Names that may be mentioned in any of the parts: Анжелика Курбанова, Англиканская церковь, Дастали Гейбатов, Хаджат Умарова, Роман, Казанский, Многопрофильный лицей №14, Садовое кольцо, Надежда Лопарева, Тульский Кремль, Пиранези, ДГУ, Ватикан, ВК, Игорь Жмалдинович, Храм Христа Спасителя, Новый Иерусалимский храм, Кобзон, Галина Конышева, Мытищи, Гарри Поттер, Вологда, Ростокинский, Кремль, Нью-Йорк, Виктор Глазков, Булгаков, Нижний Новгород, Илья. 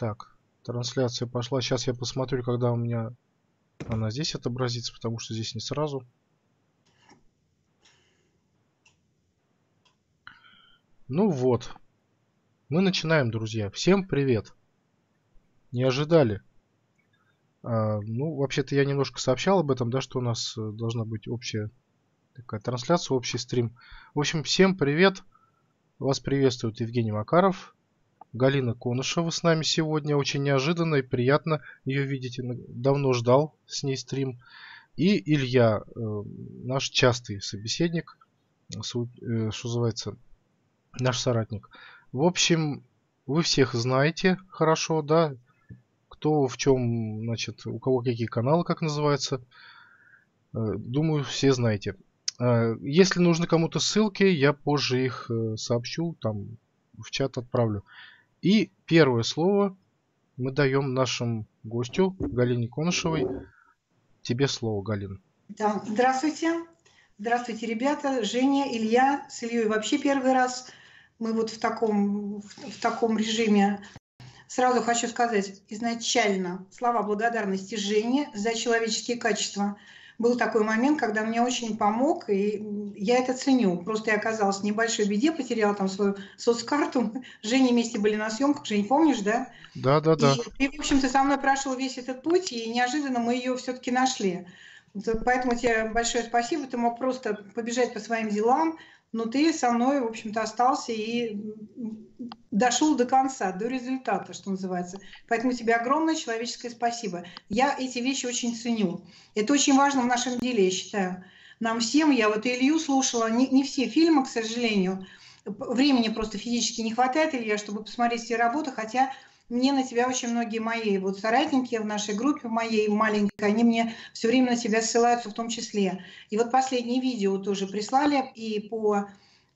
Так, трансляция пошла. Сейчас я посмотрю, когда у меня она здесь отобразится, потому что здесь не сразу. Ну вот. Мы начинаем, друзья. Всем привет. Не ожидали. Ну, вообще-то я немножко сообщал об этом, да, что у нас должна быть общая такая трансляция, общий стрим. В общем, всем привет. Вас приветствует Евгений Макаров. Галина Конышева с нами сегодня. Очень неожиданно и приятно ее видеть. Давно ждал с ней стрим. И Илья, наш частый собеседник, что называется... Наш соратник. В общем, вы всех знаете хорошо, да? Кто в чем, значит, у кого какие каналы, как называется. Думаю, все знаете. Если нужны кому-то ссылки, я позже их сообщу, там в чат отправлю. И первое слово мы даем нашему гостю Галине Конышевой. Тебе слово, Галина. Да, здравствуйте. Здравствуйте, ребята. Женя, Илья. С Ильей вообще первый раз. Мы вот в таком режиме. Сразу хочу сказать изначально слова благодарности Жене за человеческие качества. Был такой момент, когда мне очень помог, и я это ценю. Просто я оказалась в небольшой беде, потеряла там свою соцкарту. С Женей вместе были на съемках. Жень, помнишь, да? Да. И, в общем-то, со мной прошел весь этот путь, и неожиданно мы ее все-таки нашли. Поэтому тебе большое спасибо. Ты мог просто побежать по своим делам, но ты со мной, в общем-то, остался и дошел до конца, до результата, что называется. Поэтому тебе огромное человеческое спасибо. Я эти вещи очень ценю. Это очень важно в нашем деле, я считаю. Нам всем, я вот Илью слушала, не все фильмы, к сожалению. Времени просто физически не хватает, Илья, чтобы посмотреть все работы, хотя... Мне на тебя очень многие мои вот соратники в нашей группе, моей маленькой, они мне все время на тебя ссылаются в том числе. И вот последнее видео тоже прислали и по,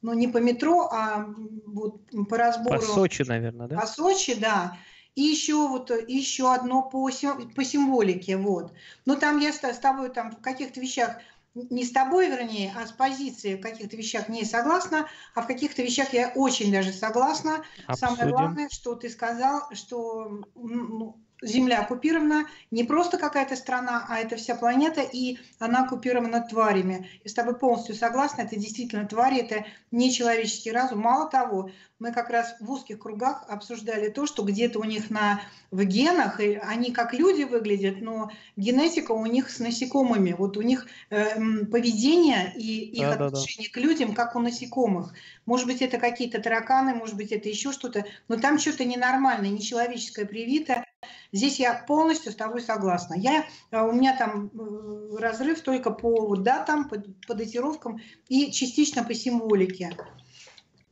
ну не по метро, а вот по разбору. По Сочи, наверное, да? По Сочи, да. И еще, вот, еще одно по символике, вот. Но там я с тобой там, в каких-то вещах, не с тобой, вернее, а с позиции в каких-то вещах не согласна, а в каких-то вещах я очень даже согласна. Обсудим. Самое главное, что ты сказал, что Земля оккупирована, не просто какая-то страна, а это вся планета, и она оккупирована тварями. Я с тобой полностью согласна, это действительно твари, это нечеловеческий разум. Мало того, мы как раз в узких кругах обсуждали то, что где-то у них в генах, и они как люди выглядят, но генетика у них с насекомыми. Вот у них поведение и их отношение к людям, как у насекомых. Может быть, это какие-то тараканы, может быть, это еще что-то, но там что-то ненормальное, нечеловеческое привито. Здесь я полностью с тобой согласна. У меня там разрыв только по датам, по датировкам и частично по символике.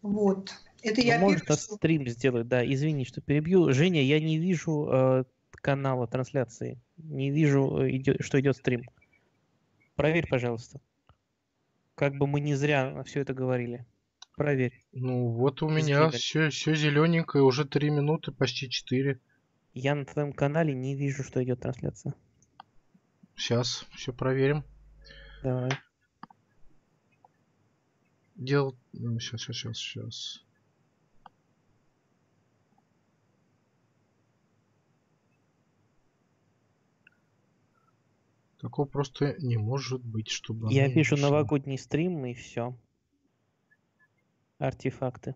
Вот. Это я можно стрим сделать, да, извини, что перебью. Женя, я не вижу канала трансляции, не вижу, что идет стрим. Проверь, пожалуйста. Как бы мы не зря все это говорили. Проверь. Ну вот у меня все зелененькое, уже 3 минуты, почти 4. Я на твоем канале не вижу, что идет трансляция. Сейчас все проверим. Давай. Сейчас. Такого просто не может быть, чтобы... Я пишу новогодний стрим и все. Артефакты.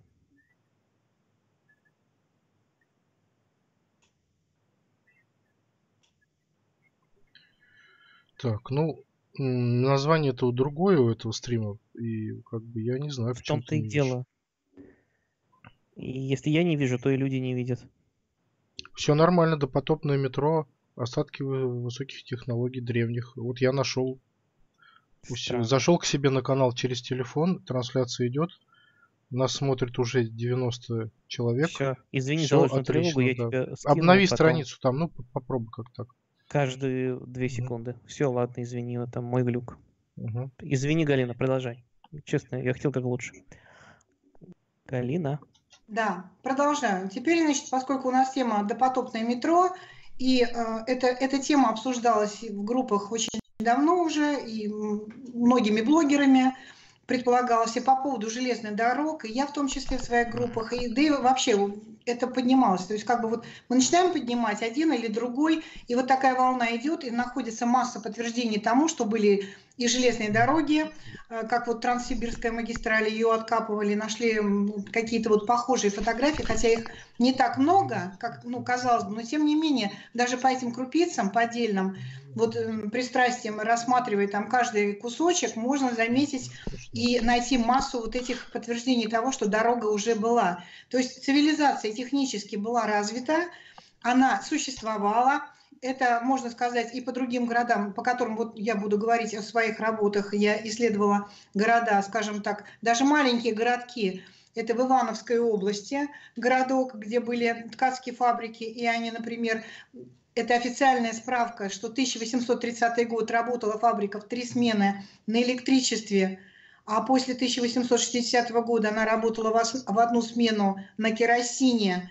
Так, ну, название-то другое у этого стрима, и как бы я не знаю, в чем ты и дело. И если я не вижу, то и люди не видят. Все нормально, допотопное метро, остатки высоких технологий древних. Вот я нашел, зашел к себе на канал через телефон, трансляция идет, нас смотрит уже 90 человек. Все, извини, все за тревогу, я тебя скину. Обнови потом страницу там, ну попробуй как так. Каждые 2 секунды. Все, ладно, извини, это мой глюк. Извини, Галина, продолжай. Честно, я хотел как лучше. Галина. Да, продолжаю. Теперь, значит, поскольку у нас тема допотопное метро, и эта тема обсуждалась в группах очень давно уже, и многими блогерами. предполагалось и по поводу железных дорог, и я в том числе в своих группах, и, да и вообще это поднималось. То есть как бы вот мы начинаем поднимать один или другой, и вот такая волна идет, и находится масса подтверждений тому, что были и железные дороги, как вот Транссибирская магистраль, ее откапывали, нашли какие-то вот похожие фотографии, хотя их не так много, как, ну, казалось бы, но тем не менее, даже по этим крупицам, по отдельным, вот пристрастием рассматривая там каждый кусочек, можно заметить и найти массу вот этих подтверждений того, что дорога уже была. То есть цивилизация технически была развита, она существовала. Это, можно сказать, и по другим городам, по которым вот я буду говорить о своих работах. Я исследовала города, скажем так, даже маленькие городки. Это в Ивановской области городок, где были ткацкие фабрики, и они, например, это официальная справка, что 1830 год работала фабрика в 3 смены на электричестве, а после 1860 года она работала в 1 смену на керосине,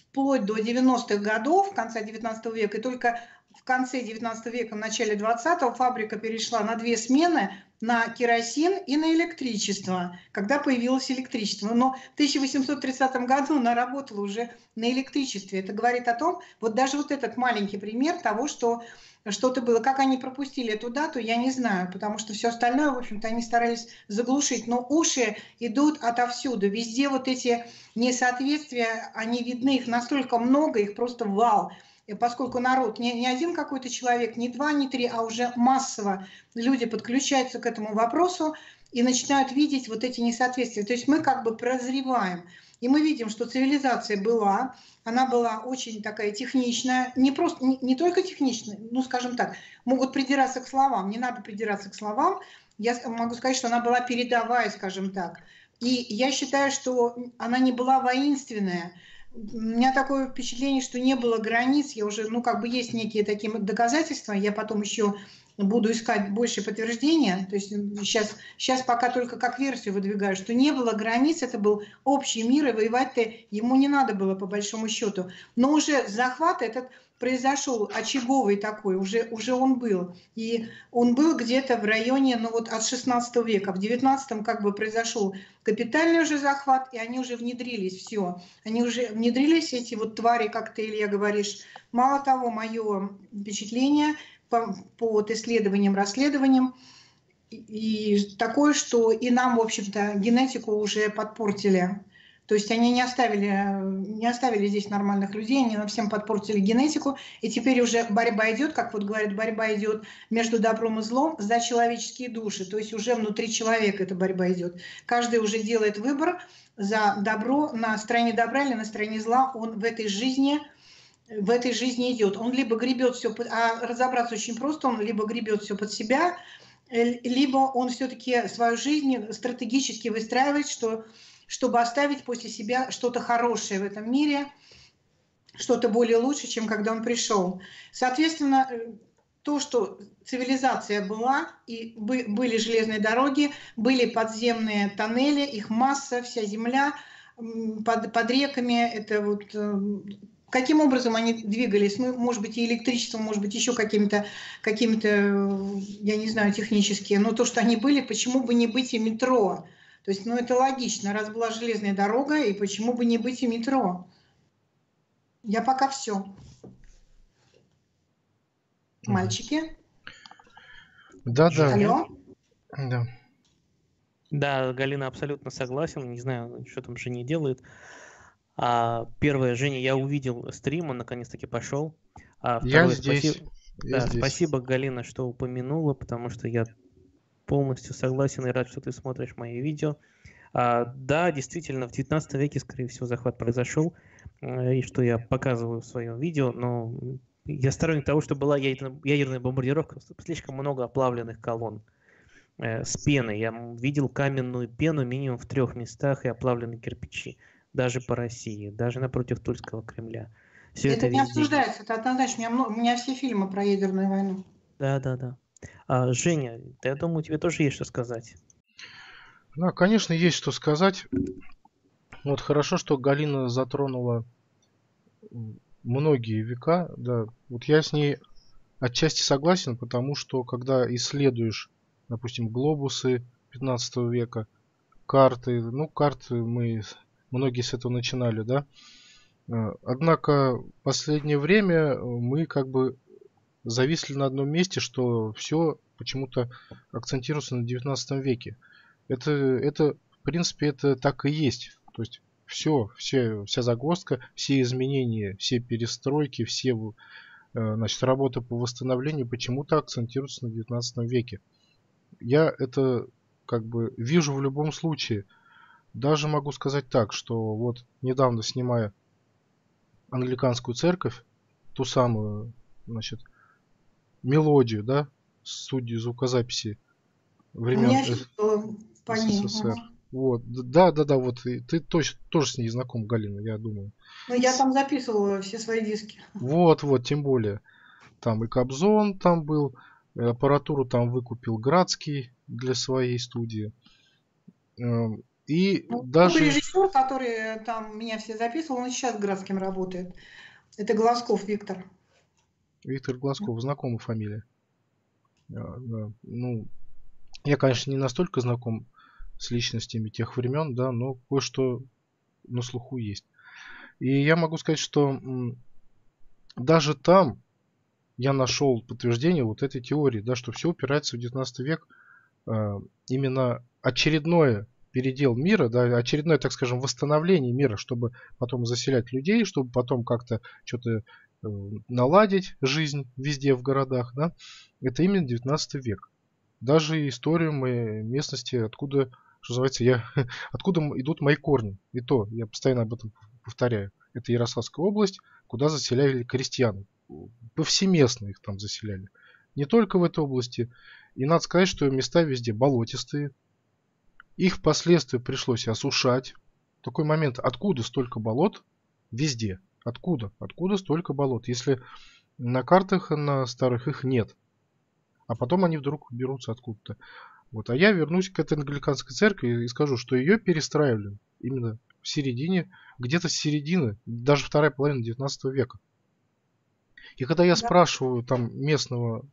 вплоть до 90-х годов, конца 19 века, и только в конце 19 века, в начале 20-го фабрика перешла на 2 смены на керосин и на электричество, когда появилось электричество. Но в 1830 году она работала уже на электричестве. Это говорит о том, вот даже вот этот маленький пример того, что что-то было. Как они пропустили эту дату, я не знаю, потому что все остальное, в общем-то, они старались заглушить. Но уши идут отовсюду. Везде вот эти несоответствия, они видны, их настолько много, их просто вал. И поскольку народ не один какой-то человек, не 2, не 3, а уже массово люди подключаются к этому вопросу и начинают видеть вот эти несоответствия. То есть мы как бы прозреваем. И мы видим, что цивилизация была, она была очень такая техничная, не только техничная, ну, скажем так, могут придираться к словам, не надо придираться к словам, я могу сказать, что она была передовая, скажем так. И я считаю, что она не была воинственная. У меня такое впечатление, что не было границ, я уже, ну, как бы есть некие такие доказательства, я потом еще буду искать больше подтверждения, то есть сейчас пока только как версию выдвигаю, что не было границ, это был общий мир, и воевать-то ему не надо было, по большому счету. Но уже захват этот произошел, очаговый такой, уже он был. И он был где-то в районе, ну вот от 16 века, в 19-м как бы произошел капитальный уже захват, и они уже внедрились, все. Они уже внедрились, эти вот твари, как ты, Илья, говоришь. Мало того, мое впечатление по исследованиям, расследованиям, и такое, что и нам, в общем-то, генетику уже подпортили. То есть они не оставили здесь нормальных людей, они нам всем подпортили генетику, и теперь уже борьба идет, как вот говорят, борьба идет между добром и злом за человеческие души, то есть уже внутри человека эта борьба идет. Каждый уже делает выбор за добро, на стороне добра или на стороне зла он в этой жизни идет. Он либо гребет все, а разобраться очень просто, он либо гребет все под себя, либо он все-таки свою жизнь стратегически выстраивает, чтобы оставить после себя что-то хорошее в этом мире, что-то более лучше, чем когда он пришел. Соответственно, то, что цивилизация была, и были железные дороги, были подземные тоннели, их масса, вся земля под реками, это вот каким образом они двигались, ну, может быть, и электричеством, может быть, еще какими-то, я не знаю, технические, но то, что они были, почему бы не быть и метро? То есть, ну, это логично, раз была железная дорога, и почему бы не быть и метро? Я пока все. Мальчики? Да, да. Алло? Да. Да, Галина, абсолютно согласен. Не знаю, что там Женя делает. Первое, Женя, я увидел стрим, он наконец-таки пошел. Второе, я здесь. Спасибо, я да, здесь. Спасибо, Галина, что упомянула, потому что я полностью согласен и рад, что ты смотришь мои видео. Да, действительно, в 19 веке, скорее всего, захват произошел, и что я показываю в своем видео, но я сторонник того, что была ядерная бомбардировка, слишком много оплавленных колонн с пеной. Я видел каменную пену минимум в 3 местах и оплавленные кирпичи, даже по России, даже напротив Тульского Кремля. Все это не обсуждается, это однозначно. У меня все фильмы про ядерную войну. Да, да, да. Женя, я думаю, тебе тоже есть что сказать. Да, конечно, есть что сказать. Вот хорошо, что Галина затронула многие века. Да, вот я с ней отчасти согласен, потому что когда исследуешь, допустим, глобусы, 15 века, карты. Ну, карты мы многие с этого начинали, да. Однако в последнее время мы как бы зависли на одном месте, что все почему-то акцентируется на 19 веке. Это в принципе, это так и есть. То есть вся загвоздка, все изменения, все перестройки, все работы по восстановлению почему-то акцентируются на 19 веке. Я это как бы вижу в любом случае. Даже могу сказать так, что вот недавно, снимая Англиканскую церковь, ту самую, значит, мелодию, да, судьи звукозаписи времен СССР. Вот, да, вот и ты тоже с ней знаком, Галина, я думаю. Ну, я там записывала все свои диски. Вот, тем более. Там и Кобзон там был, аппаратуру там выкупил Градский для своей студии. И ну, даже... режиссер, который там меня все записывал, он сейчас Градским работает. Это Глазков Виктор. Виктор Глазков, знакомая фамилия. Ну, я, конечно, не настолько знаком с личностями тех времен, да, но кое-что на слуху есть. И я могу сказать, что даже там я нашел подтверждение вот этой теории, да, что все упирается в 19 век, именно очередное передел мира, да, очередное, так скажем, восстановление мира, чтобы потом заселять людей, чтобы потом как-то что-то наладить жизнь везде в городах, да, это именно 19 век. Даже историю мы местности, откуда, что называется, откуда идут мои корни. И то, я постоянно об этом повторяю. Это Ярославская область, куда заселяли крестьян. Повсеместно их там заселяли. Не только в этой области. И надо сказать, что места везде болотистые. Их впоследствии пришлось осушать. Такой момент, откуда столько болот? Везде. Откуда? Откуда столько болот? Если на картах, на старых их нет. А потом они вдруг берутся откуда-то. Вот. А я вернусь к этой Англиканской церкви и скажу, что ее перестраивали именно в середине, где-то с середины, даже вторая половина 19 века. И когда я спрашиваю там местного,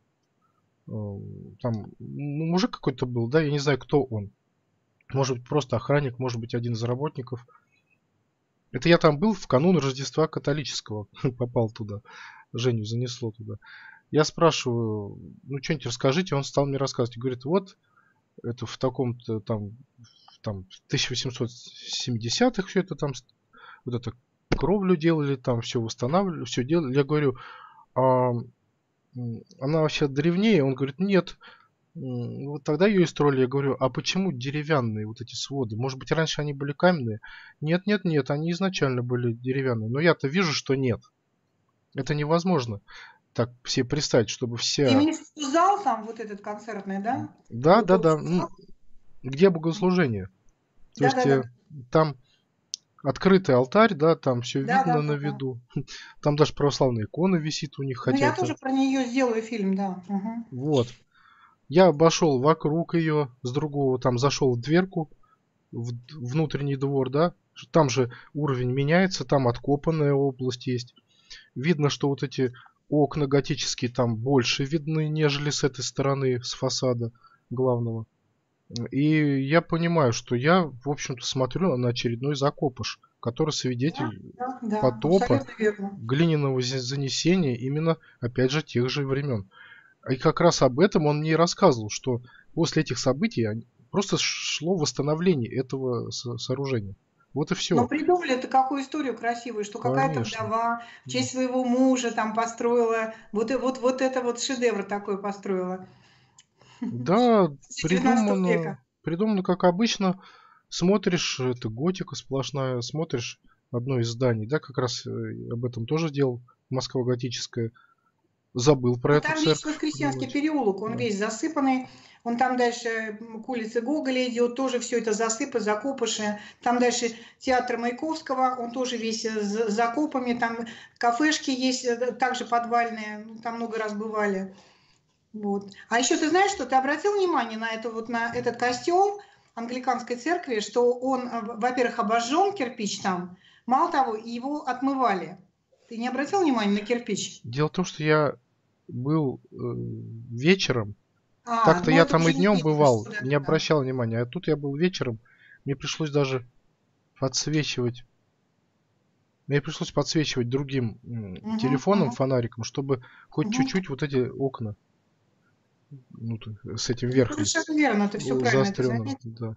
там мужик какой-то был, да, я не знаю, кто он. Может быть, просто охранник, может быть, один из работников. Это я там был в канун Рождества католического. Попал туда. Женю занесло туда. Я спрашиваю, ну что-нибудь расскажите, он стал мне рассказывать. Говорит, вот, это в таком-то там 1870-х все это там, вот это кровлю делали, там все восстанавливали, все делали. Я говорю, а она вообще древнее? Он говорит, нет. Вот тогда ее и строили. Я говорю, а почему деревянные вот эти своды? Может быть, раньше они были каменные? Нет, они изначально были деревянные. Но я-то вижу, что нет. Это невозможно. Так все представить, чтобы все... И зал там вот этот концертный, да? Да. Где богослужение? Да, То есть там открытый алтарь, да, там все видно на виду. Да. Там даже православная икона висит у них. Хотя я тоже про нее сделаю фильм, да. Угу. Вот. Я обошел вокруг ее, с другого там зашел в дверку, в внутренний двор, да. Там же уровень меняется, там откопанная область есть. Видно, что вот эти... окна готические там больше видны, нежели с этой стороны, с фасада главного. И я понимаю, что я, в общем-то, смотрю на очередной закопыш, который свидетель потопа, глиняного занесения именно, опять же, тех же времен. И как раз об этом он мне и рассказывал, что после этих событий просто шло восстановление этого сооружения. Вот и все. Но придумали-то какую историю красивую, что какая-то вдова в честь своего мужа там построила, вот это вот шедевр такой построила. Да, придумано как обычно. Смотришь, это готика сплошная, смотришь одно из зданий, да, как раз об этом тоже делал Москва готическая. Забыл про это. Там весь Крестьянский переулок, он весь засыпанный. Он там дальше к улице Гоголя идет, тоже все это засыпы, закопыши. Там дальше театр Маяковского, он тоже весь с закопами. Там кафешки есть, также подвальные, там много раз бывали. Вот. А еще ты знаешь, что ты обратил внимание на этот костел Англиканской церкви, что он, во-первых, обожжен кирпич там, мало того, его отмывали. Ты не обратил внимания на кирпич? Дело в том, что я был вечером. Так-то я там и днем бывал, не обращал внимания. А тут я был вечером, мне пришлось даже подсвечивать. Мне пришлось подсвечивать другим телефоном, фонариком, чтобы хоть чуть-чуть вот эти окна ну, с этим верхом. Совершенно верно, это все правильно. Да.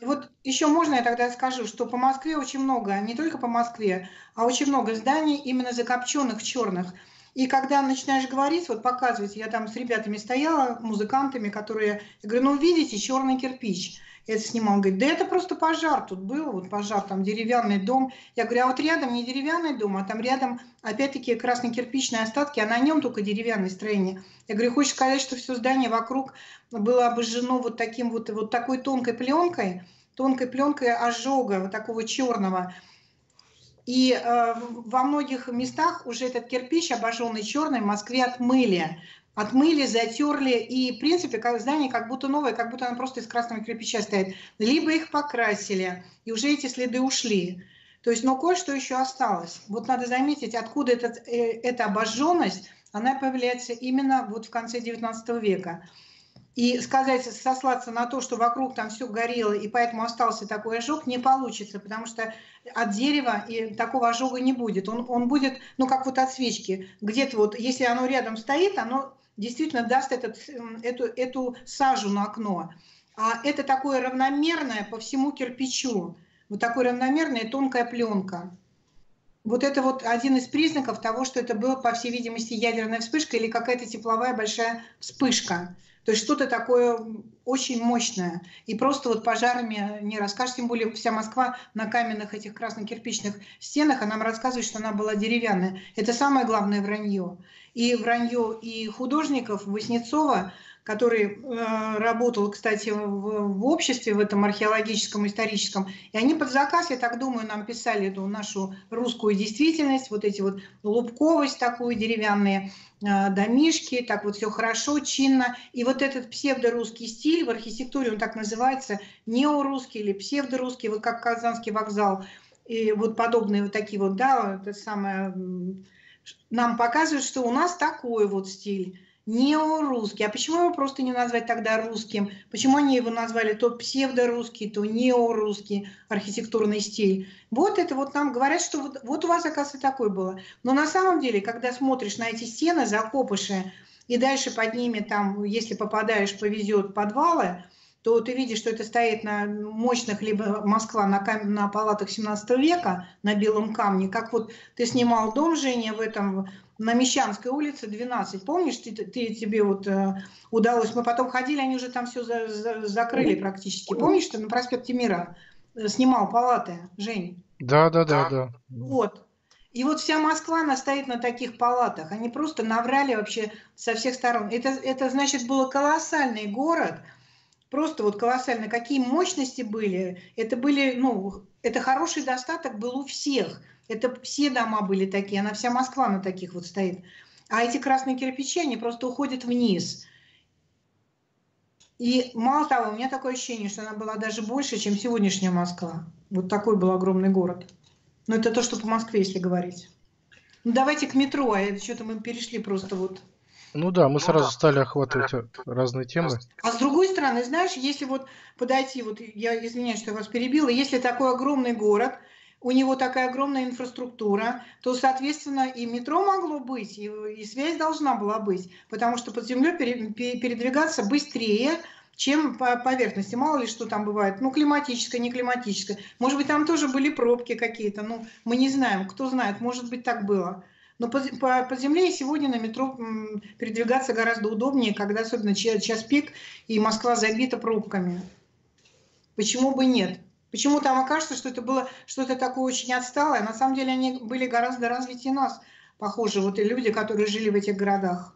И вот еще можно я тогда скажу, что по Москве очень много, не только по Москве, а очень много зданий именно закопченных, черных. И когда начинаешь говорить, вот показывать, я там с ребятами стояла, музыкантами, которые, я говорю, ну видите, черный кирпич. Я это снимала, он говорит, да это просто пожар тут был, вот пожар, там деревянный дом. Я говорю, а вот рядом не деревянный дом, а там рядом опять-таки красно-кирпичные остатки, а на нем только деревянное строение. Я говорю, хочешь сказать, что все здание вокруг было обожжено вот таким вот, вот такой тонкой пленкой ожога, вот такого черного. И во многих местах уже этот кирпич, обожженный черный, в Москве отмыли. Отмыли, затерли, и, в принципе, здание как будто новое, как будто оно просто из красного кирпича стоит. Либо их покрасили, и уже эти следы ушли. То есть, но кое-что еще осталось. Вот надо заметить, откуда эта обожженность, она появляется именно вот в конце 19 века. И сказать, сослаться на то, что вокруг там все горело, и поэтому остался такой ожог, не получится, потому что от дерева и такого ожога не будет. Он будет, ну как вот от свечки, где-то вот, если оно рядом стоит, оно действительно даст эту сажу на окно. А это такое равномерное по всему кирпичу, вот такое равномерная тонкая пленка. Вот это вот один из признаков того, что это была, по всей видимости, ядерная вспышка или какая-то тепловая большая вспышка. То есть что-то такое очень мощное. И просто вот пожарами не расскажешь. Тем более вся Москва на каменных этих красно-кирпичных стенах, а нам рассказывают, что она была деревянная. Это самое главное вранье. И вранье и художников Васнецова, который работал, кстати, в обществе, в этом археологическом, историческом. И они под заказ, я так думаю, нам писали эту нашу русскую действительность, вот эти вот лубковость такую, деревянные домишки, так вот все хорошо, чинно. И вот этот псевдорусский стиль, в архитектуре он так называется, неорусский или псевдорусский, вот как Казанский вокзал, и вот подобные вот такие вот, да, это самое, нам показывают, что у нас такой вот стиль. Неорусский. А почему его просто не назвать тогда русским? Почему они его назвали то псевдорусский, то неорусский архитектурный стиль? Вот это вот нам говорят, что вот у вас, оказывается, такое было. Но на самом деле, когда смотришь на эти стены, закопыши, и дальше под ними, там, если попадаешь, повезет подвалы, то ты видишь, что это стоит на мощных, либо Москва на палатах 17 века, на белом камне. Как вот ты снимал дом, Женя, в этом... На Мещанской улице 12, помнишь, тебе вот удалось, мы потом ходили, они уже там все закрыли практически, помнишь, ты на проспекте Мира снимал палаты, Жень? Да. Вот, и вот вся Москва, она стоит на таких палатах, они просто наврали вообще со всех сторон, это значит, был колоссальный город, просто вот колоссально, какие мощности были, это были, ну, это хороший достаток был у всех. Это все дома были такие, она вся Москва на таких вот стоит. А эти красные кирпичи, они просто уходят вниз. И мало того, у меня такое ощущение, что она была даже больше, чем сегодняшняя Москва. Вот такой был огромный город. Но это то, что по Москве, если говорить. Ну давайте к метро, а что-то мы перешли просто вот... Ну да, мы сразу стали охватывать разные темы. А с другой стороны, знаешь, если вот подойти, вот я извиняюсь, что я вас перебила, если такой огромный город... у него такая огромная инфраструктура, то, соответственно, и метро могло быть, и связь должна была быть, потому что под землей передвигаться быстрее, чем по поверхности. Мало ли что там бывает, ну, климатическое, не климатическое. Может быть, там тоже были пробки какие-то, ну, мы не знаем, кто знает, может быть, так было. Но по земле и сегодня на метро передвигаться гораздо удобнее, когда особенно час пик, и Москва забита пробками. Почему бы нет? Почему там окажется, что это было что-то такое очень отсталое? На самом деле они были гораздо развитее нас, похоже, вот и люди, которые жили в этих городах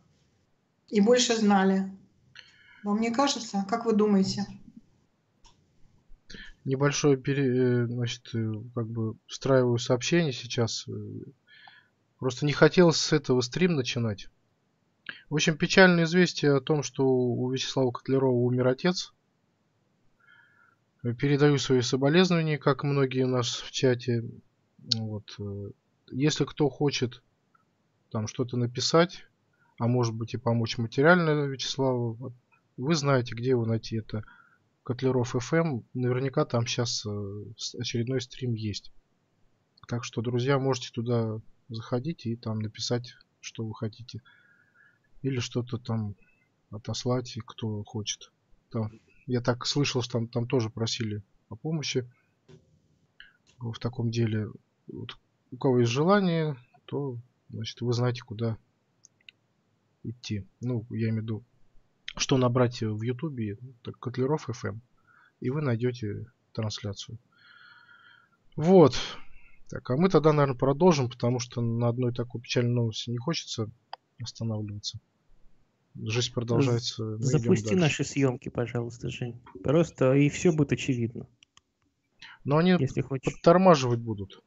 и больше знали. Вам не кажется? Как вы думаете? Небольшое значит, как бы встраиваю сообщение сейчас. Просто не хотелось с этого стрим начинать. В общем, печальное известие о том, что у Вячеслава Котлярова умер отец. Передаю свои соболезнования, как многие у нас в чате. Вот. Если кто хочет там что-то написать, а может быть и помочь материально Вячеславу, Вы знаете, где его найти. Это Котляров FM. Наверняка там сейчас очередной стрим есть. Так что, друзья, можете туда заходить и там написать, что вы хотите. Или что-то там отослать, кто хочет. Там, я так слышал, что там тоже просили о помощи в таком деле. Вот, у кого есть желание, то, значит, вы знаете, куда идти. Ну, я имею в виду, что набрать в Ютубе, Котляров FM, и вы найдете трансляцию. Вот. Так, а мы тогда, наверное, продолжим, потому что на одной такой печальной новости не хочется останавливаться. Жизнь продолжается. Мы запусти наши съемки, пожалуйста, Жень. Просто и все будет очевидно. Но они подтормаживать будут.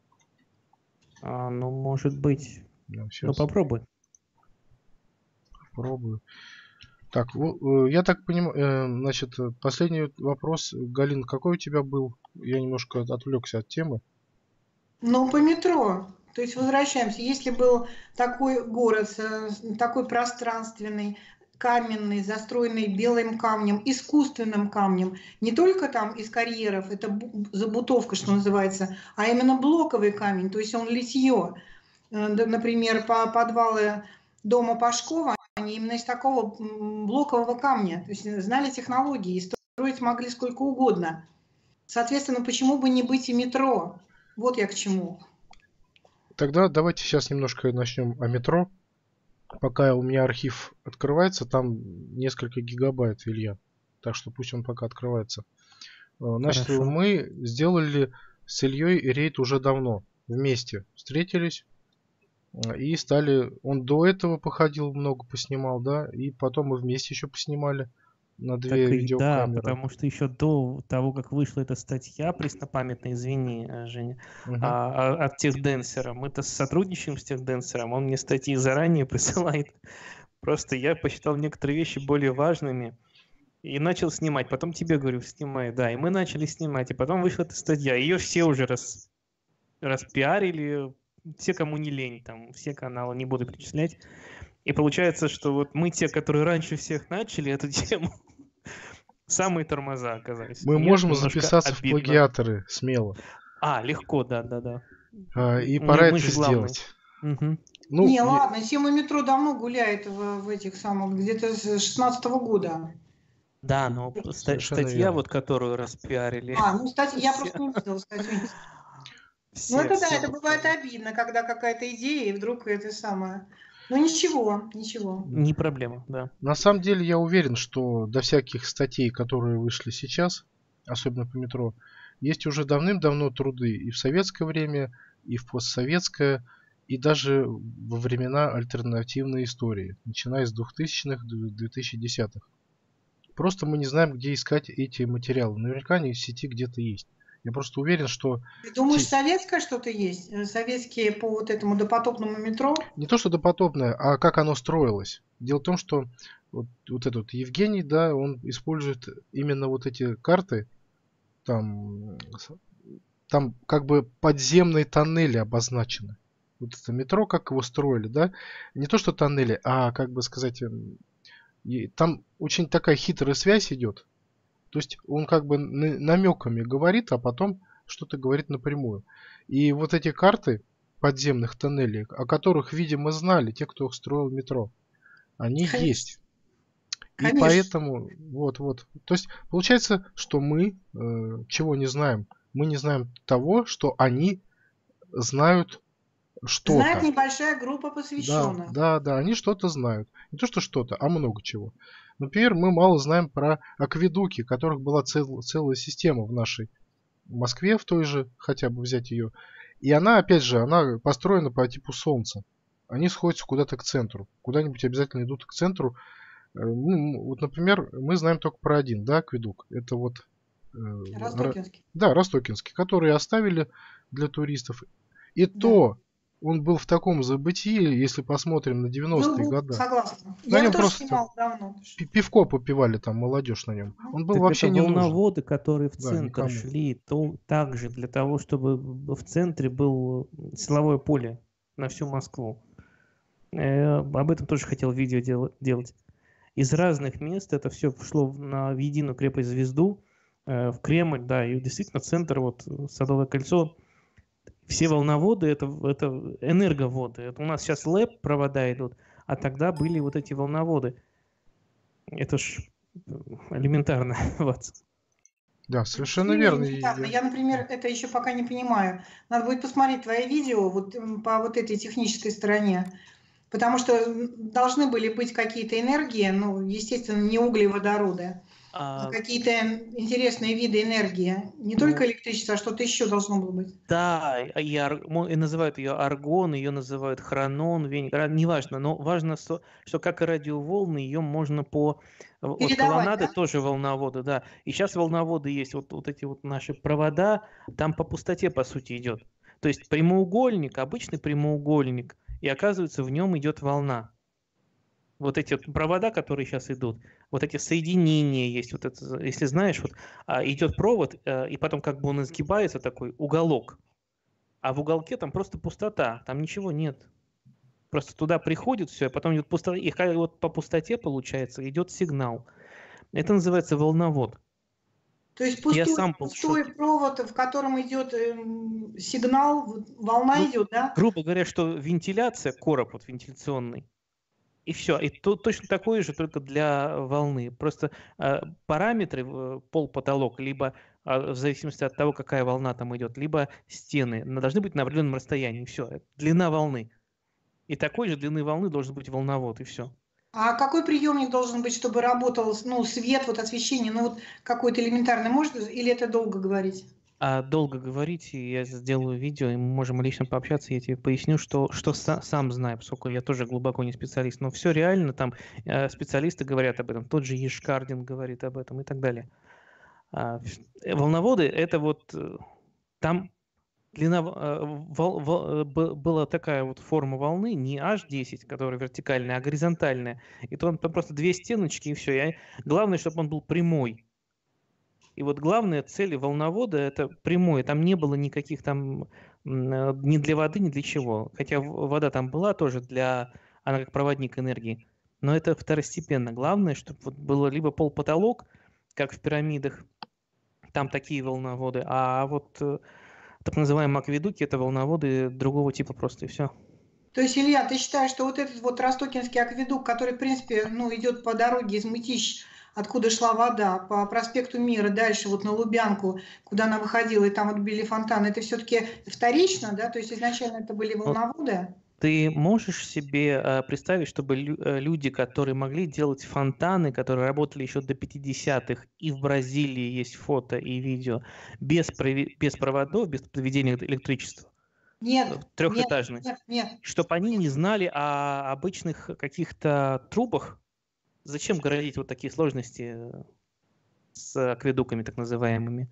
А, ну, может быть. Да, ну, попробуй. Попробую. Так, я так понимаю, значит, последний вопрос. Галин, какой у тебя был? Я немножко отвлекся от темы. Ну, по метро. То есть возвращаемся. Если был такой город, такой пространственный, каменный, застроенный белым камнем, искусственным камнем, не только там из карьеров, это забутовка, что называется, а именно блоковый камень, то есть он литье. Например, подвалы дома Пашкова, они именно из такого блокового камня, то есть знали технологии, и строить могли сколько угодно. Соответственно, почему бы не быть и метро? Вот я к чему. Тогда давайте сейчас немножко начнем о метро. Пока у меня архив открывается, там несколько гигабайт, Илья. Так что пусть он пока открывается. Значит, хорошо. Мы сделали с Ильей рейд уже давно. Вместе встретились и стали... Он до этого походил, много поснимал, да? И потом мы вместе еще поснимали на две видеокамеры. Да, потому что еще до того, как вышла эта статья, преснопамятная, извини, Женя, угу, от техденсера. Мы-то сотрудничаем с техденсером, он мне статьи заранее присылает. Просто я посчитал некоторые вещи более важными и начал снимать. Потом тебе говорю, снимай, да. И мы начали снимать, и потом вышла эта статья. Ее все уже распиарили, все, кому не лень, там, все каналы, не буду перечислять. И получается, что вот мы те, которые раньше всех начали эту тему, самые тормоза оказались. Мы можем записаться в плагиаторы смело. А, легко, да. И пора это сделать. Не, ладно, тема метро давно гуляет в этих самых, где-то с 16-го года. Да, но статья вот, которую распиарили. А, ну статья, я просто не видел статью. Ну это да, это бывает обидно, когда какая-то идея, и вдруг это самое... Ну ничего, ничего. Не проблема, да. На самом деле я уверен, что до всяких статей, которые вышли сейчас, особенно по метро, есть уже давным-давно труды и в советское время, и в постсоветское, и даже во времена альтернативной истории, начиная с 2000-х до 2010-х. Просто мы не знаем, где искать эти материалы. Наверняка они в сети где-то есть. Я просто уверен, что... Ты думаешь, советское что-то есть? Советские по вот этому допотопному метро? Не то, что допотопное, а как оно строилось. Дело в том, что вот этот Евгений, да, он использует именно вот эти карты. Там как бы подземные тоннели обозначены. Вот это метро, как его строили, да? Не то, что тоннели, а, как бы сказать, там очень такая хитрая связь идет. То есть он как бы намеками говорит, а потом что-то говорит напрямую. И вот эти карты подземных тоннелей, о которых, видимо, знали те, кто их строил метро, они конечно есть. И конечно, поэтому вот. То есть получается, что мы чего не знаем? Мы не знаем того, что они знают что-то. Знает небольшая группа посвященных. Да, они что-то знают. Не то, что что-то, а много чего. Например, мы мало знаем про акведуки, которых была целая система в нашей Москве, в той же, хотя бы взять ее. И она, опять же, она построена по типу Солнца. Они сходятся куда-то к центру. Куда-нибудь обязательно идут к центру. Вот, например, мы знаем только про один, да, акведук. Это вот... Ростокинский. Да, Ростокинский, который оставили для туристов. И да, то... Он был в таком забытии, если посмотрим на 90-е годы. Согласна. На я тоже снимал давно. Пивко попивали там, молодежь на нем. Он был так вообще не нужен. Волноводы, которые в центр шли, то также для того, чтобы в центре было силовое поле на всю Москву. Об этом тоже хотел видео делать. из разных мест это все шло в единую крепость Звезду, в Кремль, да, и действительно центр, вот Садовое кольцо, все волноводы, это энерговоды. Это у нас сейчас ЛЭП провода идут, а тогда были вот эти волноводы. Это ж элементарно, Ватсон. Да, совершенно верно. Я, например, это еще пока не понимаю. Надо будет посмотреть твои видео вот по вот этой технической стороне. Потому что должны были быть какие-то энергии, ну, естественно, не углеводороды, а какие-то интересные виды энергии. Не только электричество, а что-то еще должно было быть. Да, и называют ее аргон, ее называют хронон, венгран, неважно. Но важно, что как и радиоволны, ее можно по... Вот колоннады, да? Тоже волноводы, да. И сейчас волноводы есть, вот эти вот наши провода, там по пустоте, по сути, идет. То есть прямоугольник, обычный прямоугольник, и оказывается, в нем идет волна. Вот эти провода, которые сейчас идут, вот эти соединения есть. Вот это, если знаешь, вот идет провод, и потом как бы он изгибается, такой уголок. А в уголке там просто пустота, там ничего нет. Просто туда приходит все, а потом идет пустота, и вот по пустоте, получается, идет сигнал. Это называется волновод. То есть пустой провод, в котором идет сигнал, волна, ну, идет, да? Грубо говоря, что вентиляция, короб вот вентиляционный, и все. И то, точно такое же, только для волны. Просто параметры, пол, потолок, либо в зависимости от того, какая волна там идет, либо стены, должны быть на определенном расстоянии. Все, длина волны. И такой же длины волны должен быть волновод, и все. А какой приемник должен быть, чтобы работал, ну, свет, вот освещение, ну, вот какой-то элементарный, может, или это долго говорить? Долго говорить, и я сделаю видео, и мы можем лично пообщаться, я тебе поясню, что сам знаю, поскольку я тоже глубоко не специалист, но все реально, там специалисты говорят об этом, тот же Ешкардин говорит об этом и так далее. Волноводы, это вот там... Длина была такая вот форма волны, не H10, которая вертикальная, а горизонтальная. И то он просто две стеночки, и все. И главное, чтобы он был прямой. И вот главная цель волновода – это прямой. Там не было никаких там ни для воды, ни для чего. Хотя вода там была тоже, она как проводник энергии. Но это второстепенно. Главное, чтобы вот было либо полпотолок, как в пирамидах, там такие волноводы, а вот... Так называемые акведуки – это волноводы другого типа просто, и все. То есть, Илья, ты считаешь, что вот этот вот Ростокинский акведук, который, в принципе, ну, идет по дороге из Мытищ, откуда шла вода, по проспекту Мира, дальше вот на Лубянку, куда она выходила, и там вот били фонтан, это все-таки вторично, да? То есть изначально это были волноводы? Ты можешь себе представить, чтобы люди, которые могли делать фонтаны, которые работали еще до 50-х, и в Бразилии есть фото и видео, без проводов, без подведения электричества? Нет. Трехэтажные. Нет. Чтобы они не знали о обычных каких-то трубах. Зачем городить вот такие сложности с акведуками так называемыми?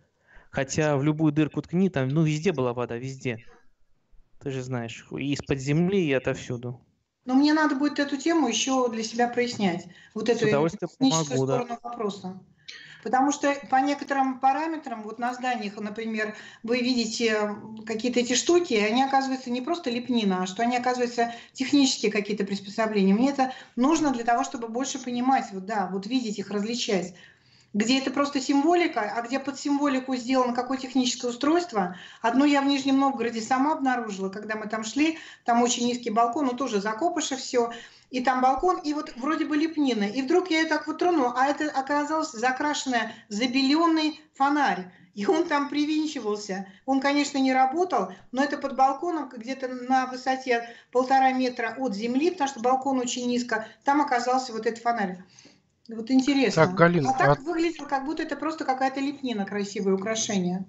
Хотя в любую дырку ткни, там, ну, везде была вода, везде. Ты же знаешь, и из-под земли, и отовсюду. Но мне надо будет эту тему еще для себя прояснять. Вот эту техническую сторону вопроса. Потому что по некоторым параметрам, вот на зданиях, например, вы видите какие-то эти штуки, они оказываются не просто лепнина, а что они оказываются технические какие-то приспособления. Мне это нужно для того, чтобы больше понимать, вот, да, вот видеть их, различать. Где это просто символика, а где под символику сделано какое техническое устройство. Одно я в Нижнем Новгороде сама обнаружила, когда мы там шли, там очень низкий балкон, ну тоже закопыша все, и там балкон, и вот вроде бы лепнина. И вдруг я ее так вот тронула, а это оказалось закрашенный, забеленный фонарь. И он там привинчивался. Он, конечно, не работал, но это под балконом, где-то на высоте 1,5 метра от земли, потому что балкон очень низко, там оказался вот этот фонарь. Вот интересно. Так, Галина, так выглядело, как будто это просто какая-то лепнина, красивое украшение.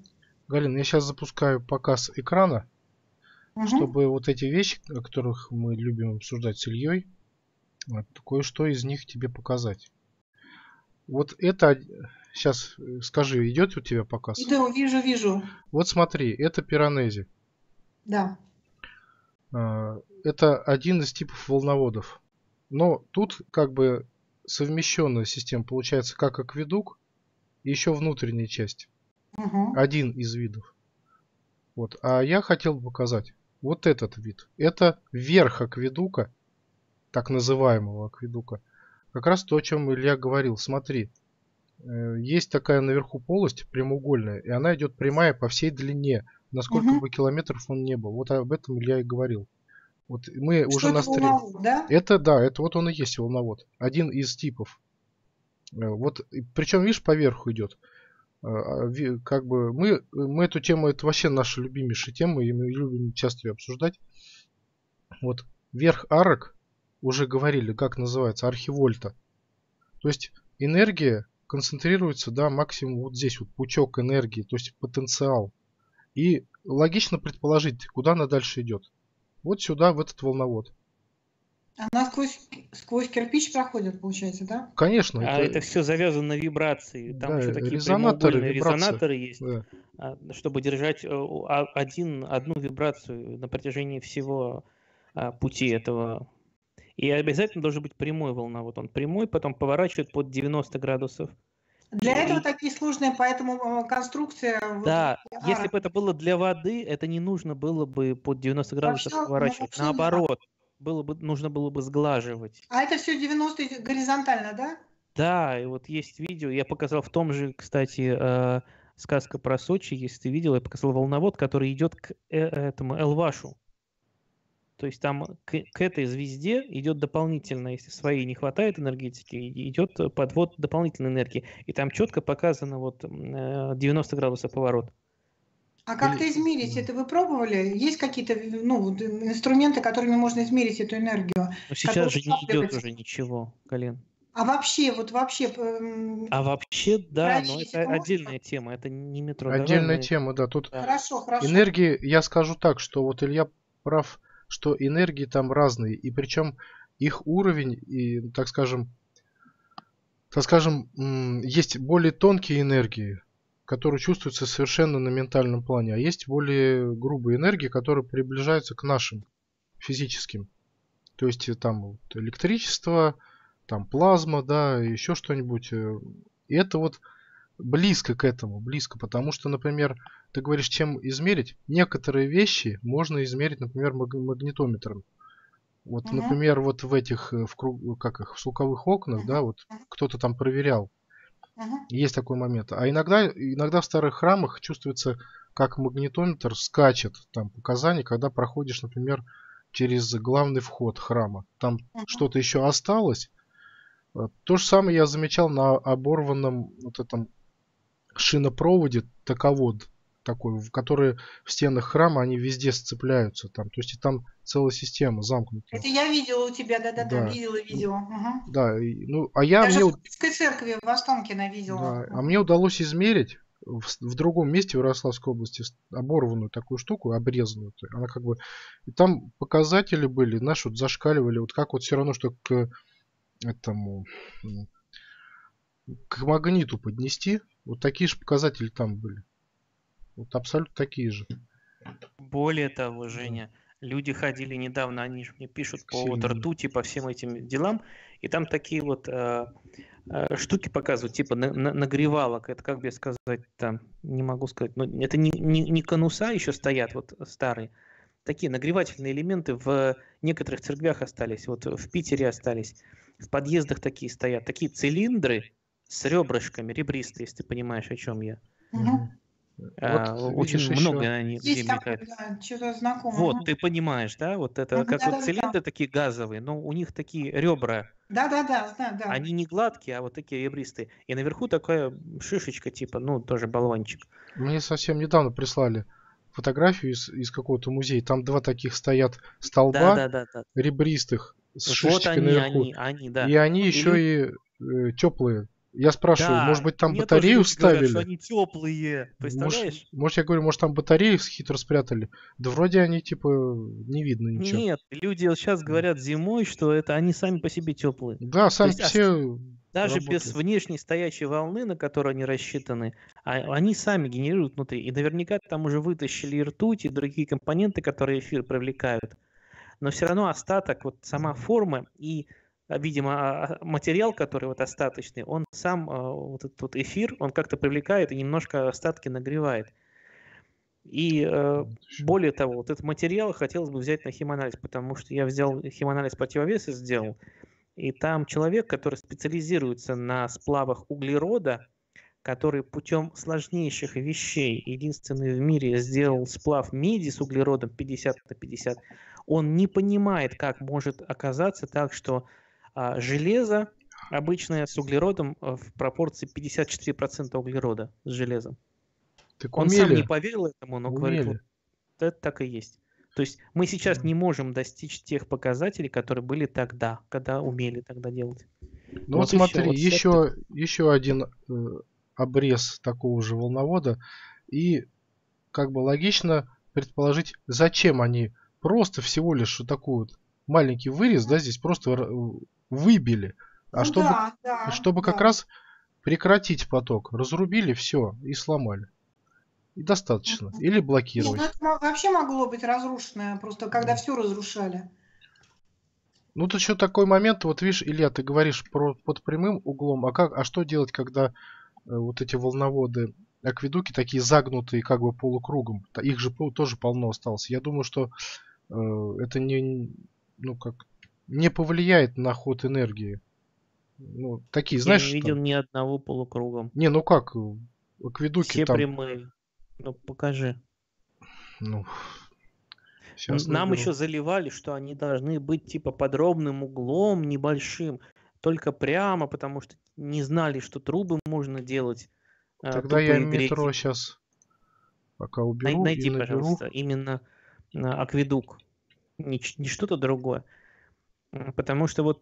Галина, я сейчас запускаю показ экрана, чтобы вот эти вещи, о которых мы любим обсуждать с Ильей, вот, кое-что из них тебе показать. Вот это... Сейчас скажи, идет у тебя показ? Да, вижу, вижу. Вот смотри, это пиранези. Да. Это один из типов волноводов. Но тут как бы... совмещенная система получается как акведук и еще внутренняя часть. Один из видов. Вот. А я хотел бы показать вот этот вид. Это верх акведука, так называемого акведука, Как раз то, о чем Илья говорил. Смотри, есть такая наверху полость прямоугольная, и она идет прямая по всей длине, насколько бы километров он не был. Вот об этом Илья и говорил. Вот мы что уже настрелили. Волновод, да? Это да, это вот он и есть волновод. Один из типов. Вот, причем, видишь, поверху идет. Как бы мы эту тему, это вообще наша любимейшая тема, и мы любим часто ее обсуждать. Вот верх арок, уже говорили, как называется, архивольта. То есть энергия концентрируется, да, максимум вот здесь, вот пучок энергии, то есть потенциал. И логично предположить, куда она дальше идет. Вот сюда, в этот волновод. Она сквозь кирпич проходит, получается, да? Конечно. А это все завязано на вибрации. Там да, еще такие прямоугольные резонаторы есть, да, чтобы держать одну вибрацию на протяжении всего пути этого. И обязательно должен быть прямой волновод. Он прямой, потом поворачивает под 90 градусов. Для этого такие сложные, поэтому конструкция... Да, вот, если бы это было для воды, это не нужно было бы под 90 градусов поворачивать. Наоборот, нужно было бы сглаживать. А это все 90 горизонтально, да? Да, и вот есть видео, я показал в том же, кстати, сказка про Сочи, если ты видел, я показал волновод, который идет к этому Элвашу. То есть там к этой звезде идет дополнительно, если своей не хватает энергетики, идет подвод дополнительной энергии. И там четко показано вот 90 градусов поворот. А как это измерить? Это вы пробовали? Есть какие-то инструменты, которыми можно измерить эту энергию? Но сейчас же не идет уже ничего, Галин. А вообще, да, но это отдельная тема, это не метро. Отдельная тема, да. Тут хорошо, хорошо. Энергии, я скажу так, что вот Илья прав, что энергии там разные, и причем их уровень, и, так скажем, есть более тонкие энергии, которые чувствуются совершенно на ментальном плане, а есть более грубые энергии, которые приближаются к нашим физическим. То есть там вот электричество, там плазма, да, еще что-нибудь. И это вот близко к этому, близко, потому что, например, ты говоришь, чем измерить? Некоторые вещи можно измерить, например, магнитометром. Вот, например, вот в этих, в слуховых окнах, да, вот кто-то там проверял. Есть такой момент. А иногда в старых храмах чувствуется, как магнитометр скачет там показания, когда проходишь, например, через главный вход храма. Там что-то еще осталось. То же самое я замечал на оборванном вот этом шинопроводе таковод, такой, которые в стенах храма, они везде сцепляются. Там, то есть там целая система замкнутая. Это я видела у тебя, да, видела видео. Угу. Да, даже в Курской церкви в Востанкино видела. Да, а мне удалось измерить в другом месте в Ярославской области оборванную такую штуку, обрезанную. Она как бы... И там показатели были, наши вот зашкаливали, вот как вот все равно, что к этому... к магниту поднести. Вот такие же показатели там были. Вот абсолютно такие же. Более того, Женя, люди ходили недавно, они же мне пишут по вот ртути, по всем этим делам, и там такие вот штуки показывают, типа нагревалок, это как бы сказать, там, не могу сказать, но это не конуса еще стоят, вот старые, такие нагревательные элементы в некоторых церквях остались, вот в Питере остались, в подъездах такие стоят, такие цилиндры с ребрышками, ребристые, если ты понимаешь, о чем я. Вот, очень много они мелькают. Да, вот, ты понимаешь, да? Вот это цилиндры такие газовые, но у них такие ребра. Да. Они не гладкие, а вот такие ребристые. И наверху такая шишечка, типа, тоже болванчик. Мне совсем недавно прислали фотографию из какого-то музея. Там два таких стоят столба ребристых с шишечкой наверху. И они еще и теплые. Я спрашиваю, может быть, там батарею ставили? Говорят, они теплые, представляешь? Может, я говорю, может, там батарею хитро спрятали? Да вроде они, типа, не видно ничего. Нет, люди сейчас говорят зимой, что это они сами по себе теплые. Да, сами все... Даже без внешней стоячей волны, на которую они рассчитаны, они сами генерируют внутри. И наверняка там уже вытащили и ртуть, и другие компоненты, которые эфир привлекают. Но все равно остаток, вот сама форма и... Видимо, материал, который вот остаточный, он сам, вот этот вот эфир, он как-то привлекает и немножко остатки нагревает. И более того, вот этот материал хотелось бы взять на химанализ, потому что я взял химанализ противовеса, сделал, И там человек, который специализируется на сплавах углерода, который путем сложнейших вещей, единственный в мире, сделал сплав меди с углеродом 50/50, он не понимает, как может оказаться так, что железо обычное с углеродом в пропорции 54% углерода с железом. Так он сам не поверил этому, но говорит, вот это так и есть. То есть мы сейчас не можем достичь тех показателей, которые были тогда, когда умели тогда делать. Ну вот смотри, еще один обрез такого же волновода. И как бы логично предположить, зачем они просто всего лишь вот такой вот маленький вырез, да, здесь просто выбили. А ну чтобы, чтобы как раз прекратить поток, разрубили все и сломали. И достаточно. Или блокировать. Нет, ну, это вообще могло быть разрушенное, просто когда все разрушали. Ну тут еще такой момент, вот видишь, Илья, ты говоришь про под прямым углом, а что делать, когда вот эти волноводы, акведуки такие загнутые как бы полукругом, их же тоже полно осталось. Я думаю, что это не повлияет на ход энергии. Ну, такие, знаешь, я не видел ни одного полукругом. Не, ну как, акведуки все там... прямые. Ну, покажи. Ну, нам еще заливали, что они должны быть типа подробным углом, небольшим, только прямо, потому что не знали, что трубы можно делать. Тогда я метро сейчас пока уберу. Найди, пожалуйста, именно акведук. Не что-то другое. Потому что вот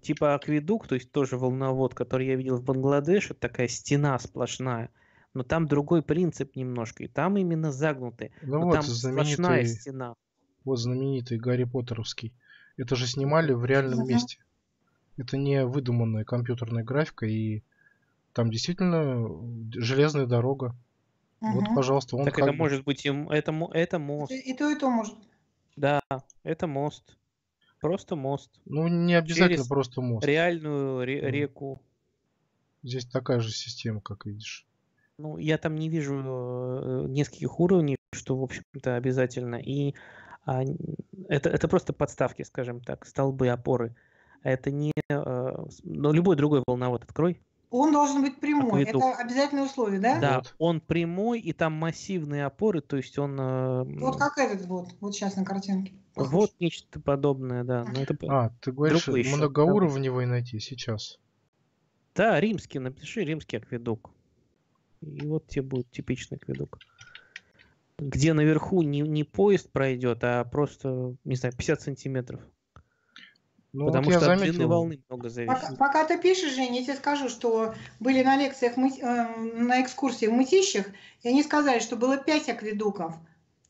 типа акведук, то есть тоже волновод, который я видел в Бангладеше, такая стена сплошная. Но там другой принцип немножко. И там именно загнутые. Ну вот, там сплошная стена. Вот знаменитый Гарри Поттеровский. Это же снимали в реальном месте. Это не выдуманная компьютерная графика. И там действительно железная дорога. Вот, пожалуйста, он. Так это может быть им. Это мост. И то может. Да, это мост. Просто мост. Ну, не обязательно через просто мост. Реальную реку. Здесь такая же система, как видишь. Ну, я там не вижу нескольких уровней, что, в общем-то, обязательно. И это просто подставки, скажем так, столбы, опоры. Это не... Но любой другой волновод открой. Он должен быть прямой. Акведук. Это обязательное условие, да? Да, вот. Он прямой, и там массивные опоры, то есть он... Вот как этот вот сейчас на картинке. Вот нечто подобное, да. Но это ты говоришь, многоуровневый найти сейчас. Да, римский, напиши римский акведук. И вот тебе будет типичный акведук. Где наверху не поезд пройдет, а просто, не знаю, 50 сантиметров. Ну, потому вот что от длины волны много зависит. Пока ты пишешь, Женя, я тебе скажу, что были на лекциях, на экскурсии в Мытищах, и они сказали, что было 5 акведуков,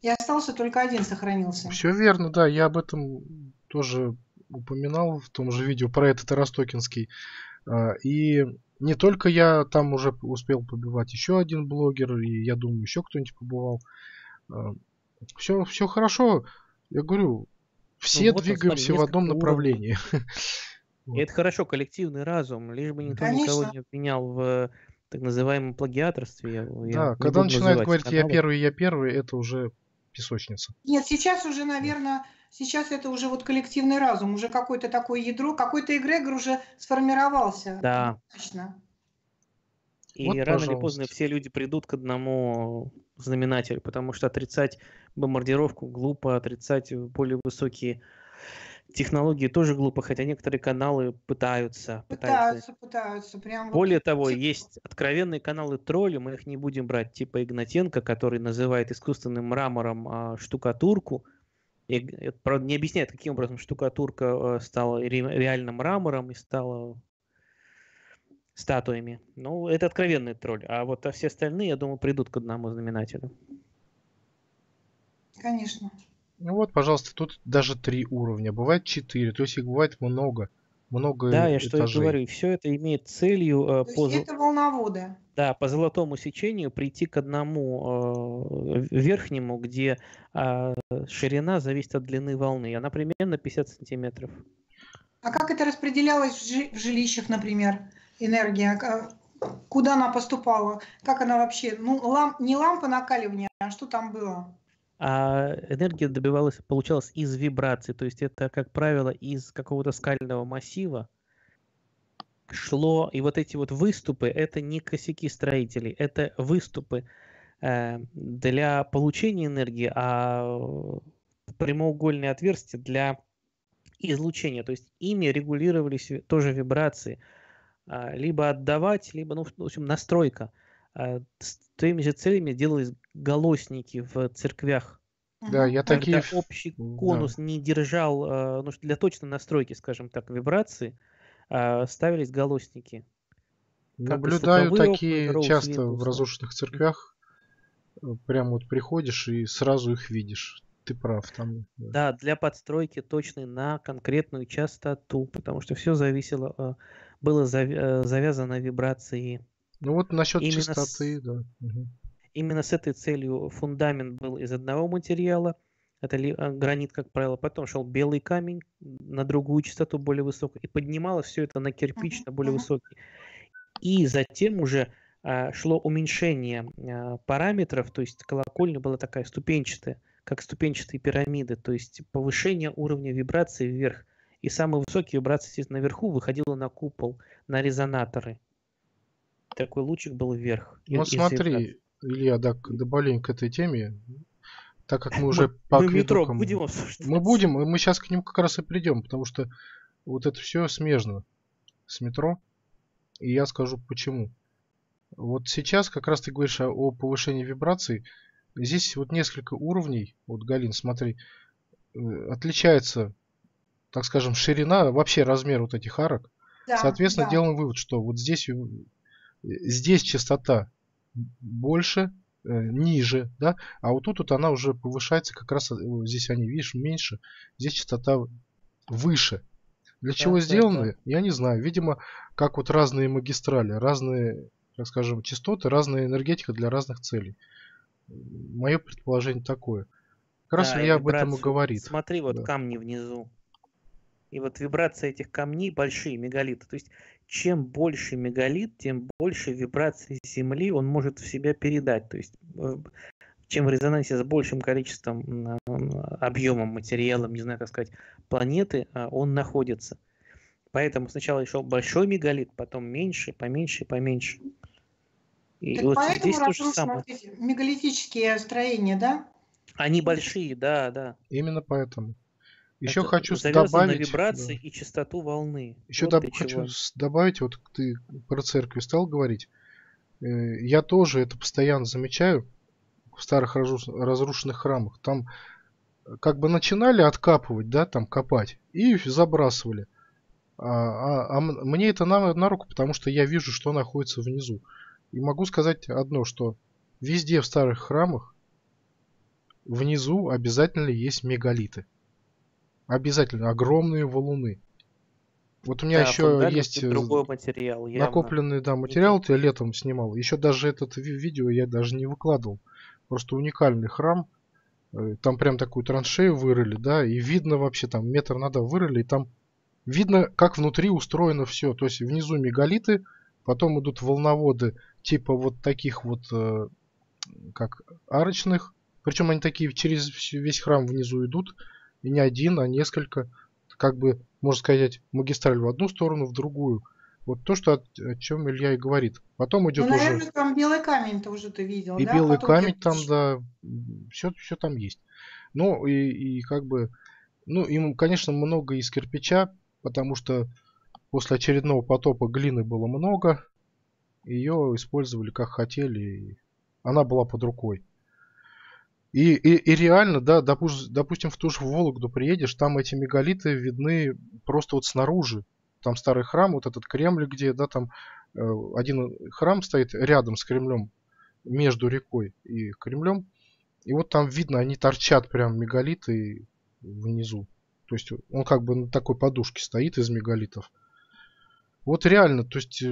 и остался только один, сохранился. Все верно, да, я об этом тоже упоминал в том же видео про этот Ростокинский. И... не только я там уже успел побывать, еще один блогер, и я думаю, еще кто-нибудь побывал. Все хорошо. Я говорю, все двигаемся в одном направлении. И это хорошо, коллективный разум. Лишь бы никто никого не обвинял в так называемом плагиаторстве. Да, когда начинают говорить «я первый», это уже песочница. Нет, сейчас уже, наверное... Сейчас это уже вот коллективный разум, уже какое-то такое ядро, какой-то эгрегор уже сформировался. Да. Точно. И вот, рано или поздно все люди придут к одному знаменателю, потому что отрицать бомбардировку глупо, отрицать более высокие технологии тоже глупо, хотя некоторые каналы пытаются. Прям более того, есть откровенные каналы тролли, мы их не будем брать, типа Игнатенко, который называет искусственным мрамором штукатурку. И, правда, не объясняет, каким образом штукатурка стала реальным мрамором и стала статуями. Ну, это откровенный тролль. А вот все остальные, я думаю, придут к одному знаменателю. Конечно. Ну вот, пожалуйста, тут даже 3 уровня. Бывает 4, то есть их бывает много. Много этажей. Да, я что и говорю. Все это имеет целью... это волноводы. Да, по золотому сечению прийти к одному верхнему, где ширина зависит от длины волны. Она примерно 50 сантиметров. А как это распределялось в жилищах, например, энергия? Куда она поступала? Как она вообще? Ну, не лампа накаливания, а что там было? А энергия получалась из вибраций. То есть это, как правило, из какого-то скального массива. шло, и вот эти вот выступы, это не косяки строителей, это выступы для получения энергии, а прямоугольные отверстия для излучения. То есть ими регулировались тоже вибрации. Либо отдавать, либо, ну, в общем, настройка. С теми же целями делались голосники в церквях. Да, я такие... общий конус не держал, ну, для точной настройки, скажем так, вибрации, ставились голосники. Наблюдаю такие часто в разрушенных церквях. Прям вот приходишь и сразу их видишь. Ты прав. Там, да, для подстройки точной на конкретную частоту, потому что все зависело, было завязано вибрации. Ну вот насчет именно частоты, да. Угу. Именно с этой целью фундамент был из одного материала, это гранит, как правило, потом шел белый камень на другую частоту более высокую, и поднималось все это на кирпич, на более высокий. И затем уже шло уменьшение параметров, то есть колокольня была такая ступенчатая, как ступенчатые пирамиды, то есть повышение уровня вибрации вверх. И самые высокие вибрации, естественно, наверху выходило на купол, на резонаторы. Такой лучик был вверх. Ну смотри, Илья, да, добавлю к этой теме, так как мы уже по акведукам... Мы будем, и мы сейчас к ним как раз и придем, потому что вот это все смежно с метро, и я скажу почему. Вот сейчас как раз ты говоришь о повышении вибраций. Здесь вот несколько уровней, вот, Галин, смотри, отличается, так скажем, ширина, вообще размер вот этих арок. Да, соответственно, да, делаем вывод, что вот здесь частота больше, ниже, да, а вот тут вот она уже повышается, как раз здесь они, видишь, меньше, здесь частота выше. Для чего сделаны, я не знаю, видимо, как вот разные магистрали, разные, так скажем, частоты, разная энергетика для разных целей. Мое предположение такое. Как раз Илья об этом и говорит. Смотри, вот камни внизу. И вот вибрация этих камней, большие мегалиты. То есть, чем больше мегалит, тем больше вибраций Земли он может в себя передать. То есть, чем в резонансе с большим количеством, объемом, материалом, не знаю, как сказать, планеты, он находится. Поэтому сначала еще большой мегалит, потом меньше, поменьше, поменьше. И так вот поэтому разрушены мегалитические строения, да? Они большие, да, да. Именно поэтому. Еще это хочу добавить... вибрации, да, и частоту волны. Еще вот хочу добавить, вот ты про церкви стал говорить. Я тоже это постоянно замечаю в старых разрушенных храмах. Там как бы начинали откапывать, да, там копать, и забрасывали. А мне это на руку, потому что я вижу, что находится внизу. И могу сказать одно, что везде в старых храмах внизу обязательно есть мегалиты. Обязательно. Огромные валуны. Вот у меня, да, еще есть другой материал, накопленный, да, материал, я летом снимал. Еще даже этот видео я даже не выкладывал. Просто уникальный храм. Там прям такую траншею вырыли, да, и видно вообще, там метр надо вырыли, и там видно, как внутри устроено все. То есть внизу мегалиты, потом идут волноводы типа вот таких вот, как арочных. Причем они такие через весь храм внизу идут. И не один, а несколько. Как бы, можно сказать, магистраль в одну сторону, в другую. Вот то, что, о чем Илья и говорит. Потом идет, ну, наверное, уже... там белый камень-то уже ты видел, и да? Белый потом камень там, да. Все там есть. Ну, и как бы... Ну, им, конечно, много из кирпича, потому что после очередного потопа глины было много. Ее использовали как хотели. Она была под рукой. И реально, да, допустим, в ту же Вологду приедешь, там эти мегалиты видны просто вот снаружи. Там старый храм, вот этот Кремль, где, да, там один храм стоит рядом с Кремлем, между рекой и Кремлем. И вот там видно, они торчат прям мегалиты внизу. То есть он как бы на такой подушке стоит из мегалитов. Вот реально, то есть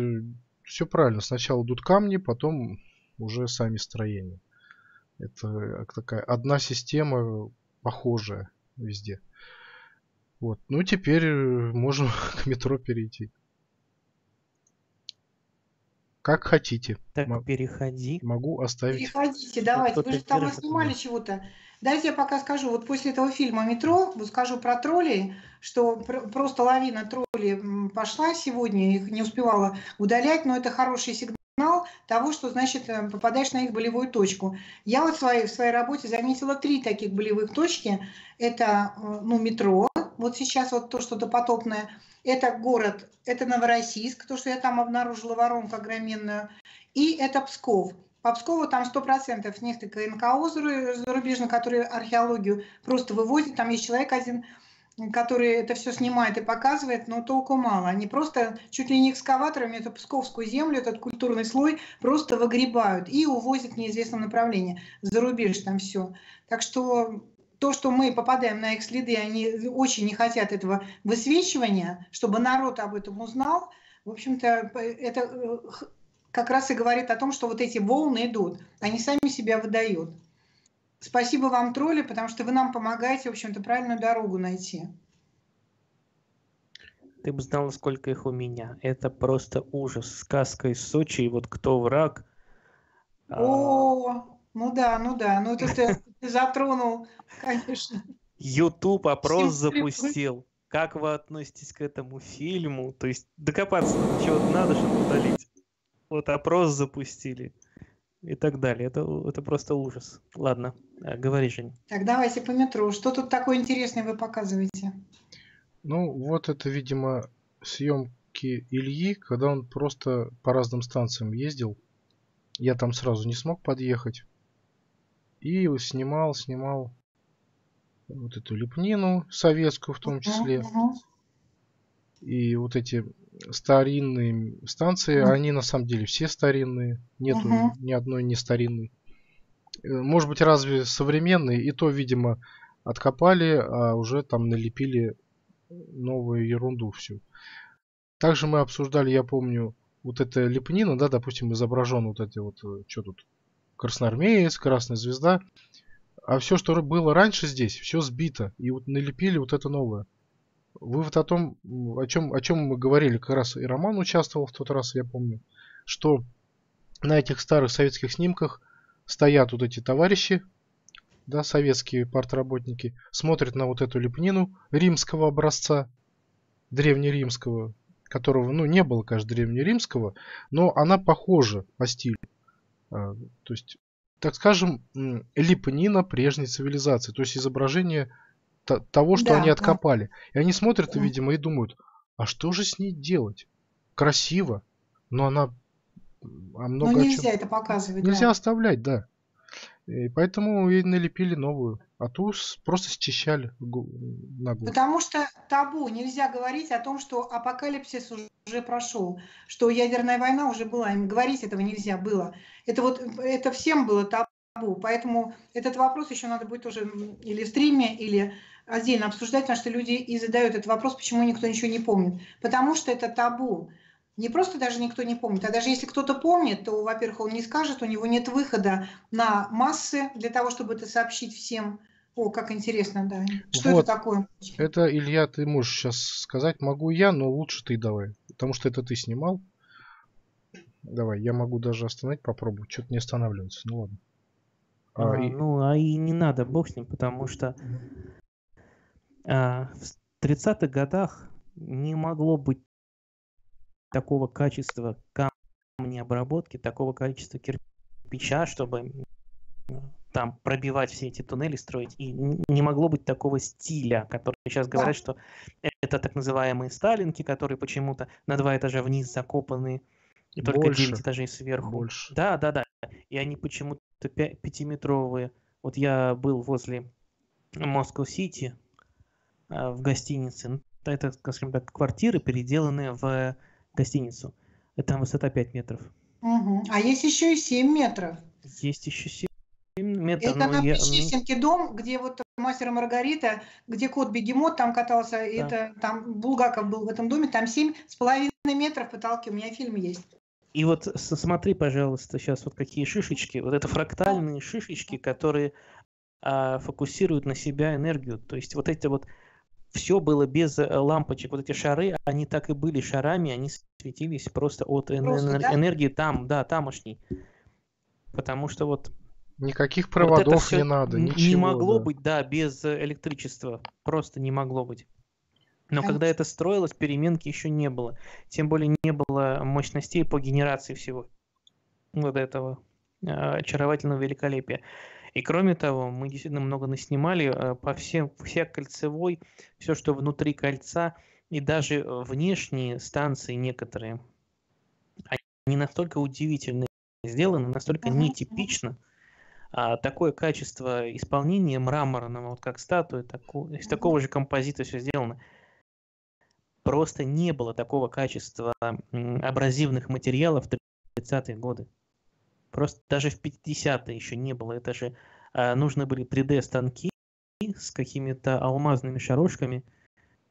все правильно. Сначала идут камни, потом уже сами строения. Это такая одна система, похожая везде. Вот. Ну, теперь можно к метро перейти. Как хотите. Так, переходи. Могу оставить. Переходите, давайте. Вы же там снимали чего-то. Дайте я пока скажу, вот после этого фильма «Метро», скажу про троллей, что просто лавина троллей пошла сегодня, их не успевала удалять, но это хороший сигнал того, что, значит, попадаешь на их болевую точку. Я вот в своей работе заметила 3 таких болевых точки. Это, ну, метро, вот сейчас вот то, что допотопное, это город, это Новороссийск, то, что я там обнаружила воронку огроменную, и это Псков. По Пскову там 100% несколько НКО зарубежных, которые археологию просто вывозят. Там есть человек один, который это все снимает и показывает, но толку мало. Они просто чуть ли не экскаваторами эту псковскую землю, этот культурный слой просто выгребают и увозят в неизвестном направлении. За рубеж там все. Так что то, что мы попадаем на их следы, они очень не хотят этого высвечивания, чтобы народ об этом узнал. В общем-то, это как раз и говорит о том, что вот эти волны идут, они сами себя выдают. Спасибо вам, тролли, потому что вы нам помогаете, в общем-то, правильную дорогу найти. Ты бы знала, сколько их у меня. Это просто ужас. Сказка из Сочи, и вот кто враг. О, ну да, ну да. Ну это ты затронул, конечно. YouTube опрос запустил. Как вы относитесь к этому фильму? То есть докопаться чего-то надо, чтобы удалить. Вот опрос запустили и так далее. Это просто ужас. Ладно, говори, Жень. Так, давайте по метро. Что тут такое интересное вы показываете? Ну, вот это, видимо, съемки Ильи, когда он просто по разным станциям ездил. Я там сразу не смог подъехать. И снимал вот эту лепнину советскую в том числе. И вот эти старинные станции, они на самом деле все старинные. Нету ни одной не старинной. Может быть, разве современные? И то, видимо, откопали, а уже там налепили новую ерунду всю. Также мы обсуждали, я помню, вот эта лепнина, да, допустим, изображен вот эти вот, что тут, красноармеец, красная звезда. А все, что было раньше здесь, все сбито. И вот налепили вот это новое. Вывод о том, о чем мы говорили, как раз и Роман участвовал в тот раз, я помню, что на этих старых советских снимках стоят вот эти товарищи, да, советские партработники, смотрят на вот эту лепнину римского образца, древнеримского, которого, ну, не было, конечно, древнеримского, но она похожа по стилю. То есть, так скажем, лепнина прежней цивилизации, то есть изображение того, что да, они откопали. Да. И они смотрят, да, видимо, и думают, а что же с ней делать? Красиво, но она... много, но нельзя это показывать. Нельзя, да, оставлять, да. И поэтому и налепили новую. А ту просто счищали ногу. Потому что табу. Нельзя говорить о том, что апокалипсис уже прошел, что ядерная война уже была. Им говорить этого нельзя было. Это вот, это всем было табу. Поэтому этот вопрос еще надо будет уже или в стриме, или отдельно обсуждать, потому что люди и задают этот вопрос, почему никто ничего не помнит. Потому что это табу. Не просто даже никто не помнит, а даже если кто-то помнит, то, во-первых, он не скажет, у него нет выхода на массы для того, чтобы это сообщить всем. О, как интересно, да. Что вот это такое? Это, Илья, ты можешь сейчас сказать, могу я, но лучше ты давай, потому что это ты снимал. Давай, я могу даже остановить, попробовать, что-то не останавливается, ну ладно. И не надо, бог с ним, потому что... В 30-х годах не могло быть такого качества камнеобработки, такого количества кирпича, чтобы там пробивать все эти туннели, строить. И не могло быть такого стиля, который сейчас говорят, что это так называемые сталинки, которые почему-то на 2 этажа вниз закопаны, и больше, только 9 этажей сверху. Больше. Да, да, да. И они почему-то 5-метровые. Вот я был возле Москвы-Сити, в гостинице. Это, скажем так, квартиры, переделанные в гостиницу. Там высота 5 метров. Угу. А есть еще и 7 метров. Есть еще 7 метров. Это чистенький дом, где вот мастер и Маргарита, где кот-бегемот там катался, да, это там Булгаков был в этом доме, там 7,5 метров потолки, у меня фильм есть. И вот смотри, пожалуйста, сейчас вот какие шишечки, вот это фрактальные шишечки, которые фокусируют на себя энергию. То есть вот эти вот все было без лампочек. Вот эти шары, они так и были шарами, они светились просто от энергии там, да, тамошней. Потому что вот Никаких проводов не надо. Не могло быть, да, без электричества. Просто не могло быть. Но когда это строилось, переменки еще не было. Тем более не было мощностей по генерации всего вот этого очаровательного великолепия. И кроме того, мы действительно много наснимали по всем, вся кольцевой, все, что внутри кольца, и даже внешние станции некоторые. Они настолько удивительно сделаны, настолько нетипично. Такое качество исполнения мраморного, вот как статуя, из такого же композита все сделано. Просто не было такого качества абразивных материалов в 30-е годы. Просто даже в 50-е еще не было. Это же нужны были 3D-станки с какими-то алмазными шарушками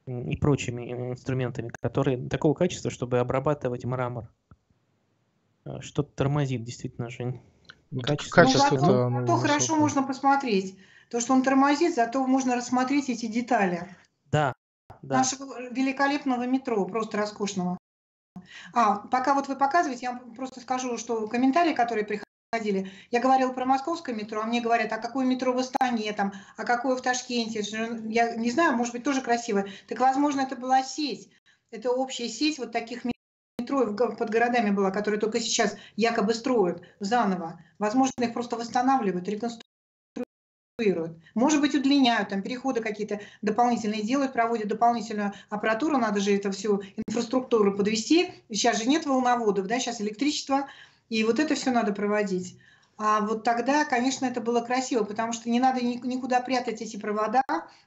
и прочими инструментами, которые такого качества, чтобы обрабатывать мрамор. Что-то тормозит, действительно, Жень. Качество, ну, зато хорошо можно посмотреть. То, что он тормозит, зато можно рассмотреть эти детали. Да, да. Нашего великолепного метро, просто роскошного. Пока вот вы показываете, я вам просто скажу, что комментарии, которые приходили, я говорила про московское метро, а мне говорят, а какое метро в Астане, там, а какое в Ташкенте, я не знаю, может быть, тоже красивое. Так, возможно, это была сеть, это общая сеть вот таких метро под городами была, которые только сейчас якобы строят заново. Возможно, их просто восстанавливают, реконструируют. Может быть, удлиняют, там переходы какие-то дополнительные делают, проводят дополнительную аппаратуру, надо же это всю инфраструктуру подвести. Сейчас же нет волноводов, да, сейчас электричество, и вот это все надо проводить. А вот тогда, конечно, это было красиво, потому что не надо никуда прятать эти провода,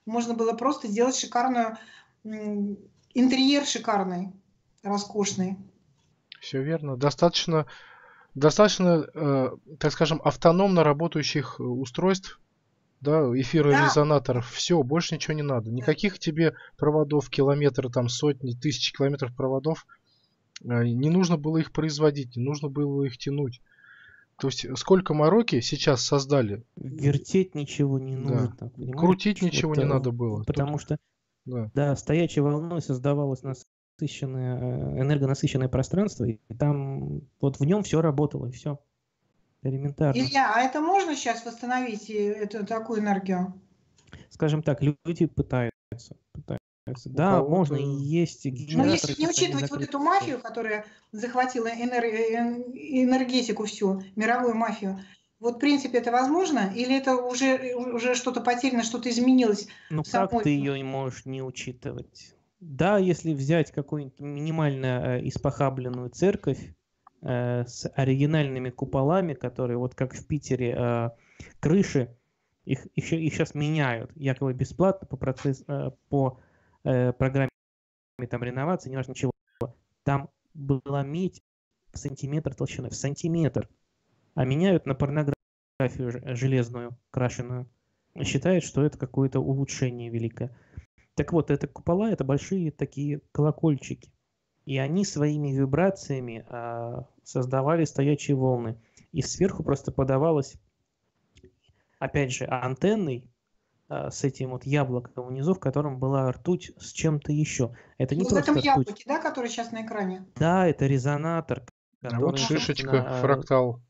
можно было просто сделать шикарную, интерьер шикарный, роскошный. Все верно. Достаточно, так скажем, автономно работающих устройств, да, эфирорезонаторов. Да. Все, больше ничего не надо. Никаких тебе проводов, километры, там, сотни, тысячи километров проводов. Не нужно было их производить, не нужно было их тянуть. То есть, сколько мороки сейчас создали. Вертеть ничего не нужно. Да. Там, крутить ничего не надо было. Потому что да, стоячей волной создавалось на энергонасыщенное пространство, и там вот в нем все работало, и все элементарно. Илья, а это можно сейчас восстановить, эту такую энергию? Скажем так, люди пытаются. Да, можно, и есть генераторы. Но если не учитывать вот эту мафию, которая захватила энергетику всю, мировую мафию, вот в принципе это возможно? Или это уже что-то потеряно, что-то изменилось? Ну как ты ее можешь не учитывать? Да, если взять какую-нибудь минимально испохабленную церковь с оригинальными куполами, которые вот как в Питере крыши, их сейчас меняют якобы бесплатно по программе там реновации, неважно чего. Там была медь в сантиметр толщиной, в сантиметр. А меняют на порнографию железную, крашеную. Считают, что это какое-то улучшение великое. Так вот, это купола, это большие такие колокольчики. И они своими вибрациями создавали стоячие волны. И сверху просто подавалось, опять же, антенной с этим вот яблоком внизу, в котором была ртуть с чем-то еще. Это не просто в этом яблоке, ртуть, да, который сейчас на экране? Да, это резонатор. А вот шишечка, фрактал.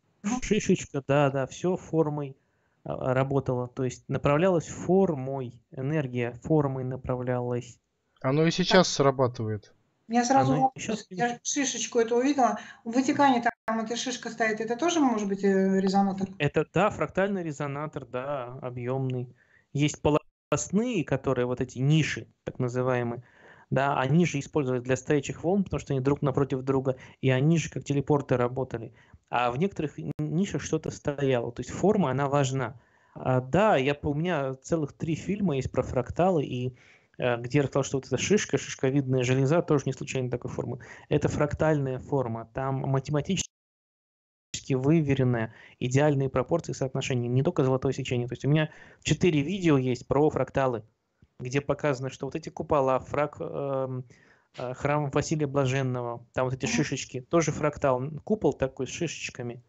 Шишечка, да, все формой работала, то есть направлялась формой, энергия формой направлялась. Оно и сейчас срабатывает. Я сразу я шишечку эту увидела. В Ватикане там эта шишка стоит, это тоже может быть резонатор? Это да, фрактальный резонатор, да, объемный. Есть полостные, которые вот эти ниши, так называемые, да, они же использовались для стоячих волн, потому что они друг напротив друга, и они же как телепорты работали. А в некоторых нишах что-то стояло. То есть форма, она важна. Да, у меня целых 3 фильма есть про фракталы, и где я рассказал, что вот эта шишка, шишковидная железа, тоже не случайно такой формы. Это фрактальная форма. Там математически выверенная, идеальные пропорции соотношения, не только золотое сечение. То есть у меня 4 видео есть про фракталы, где показано, что вот эти купола, храм Василия Блаженного, там вот эти шишечки, тоже фрактал, купол такой с шишечками.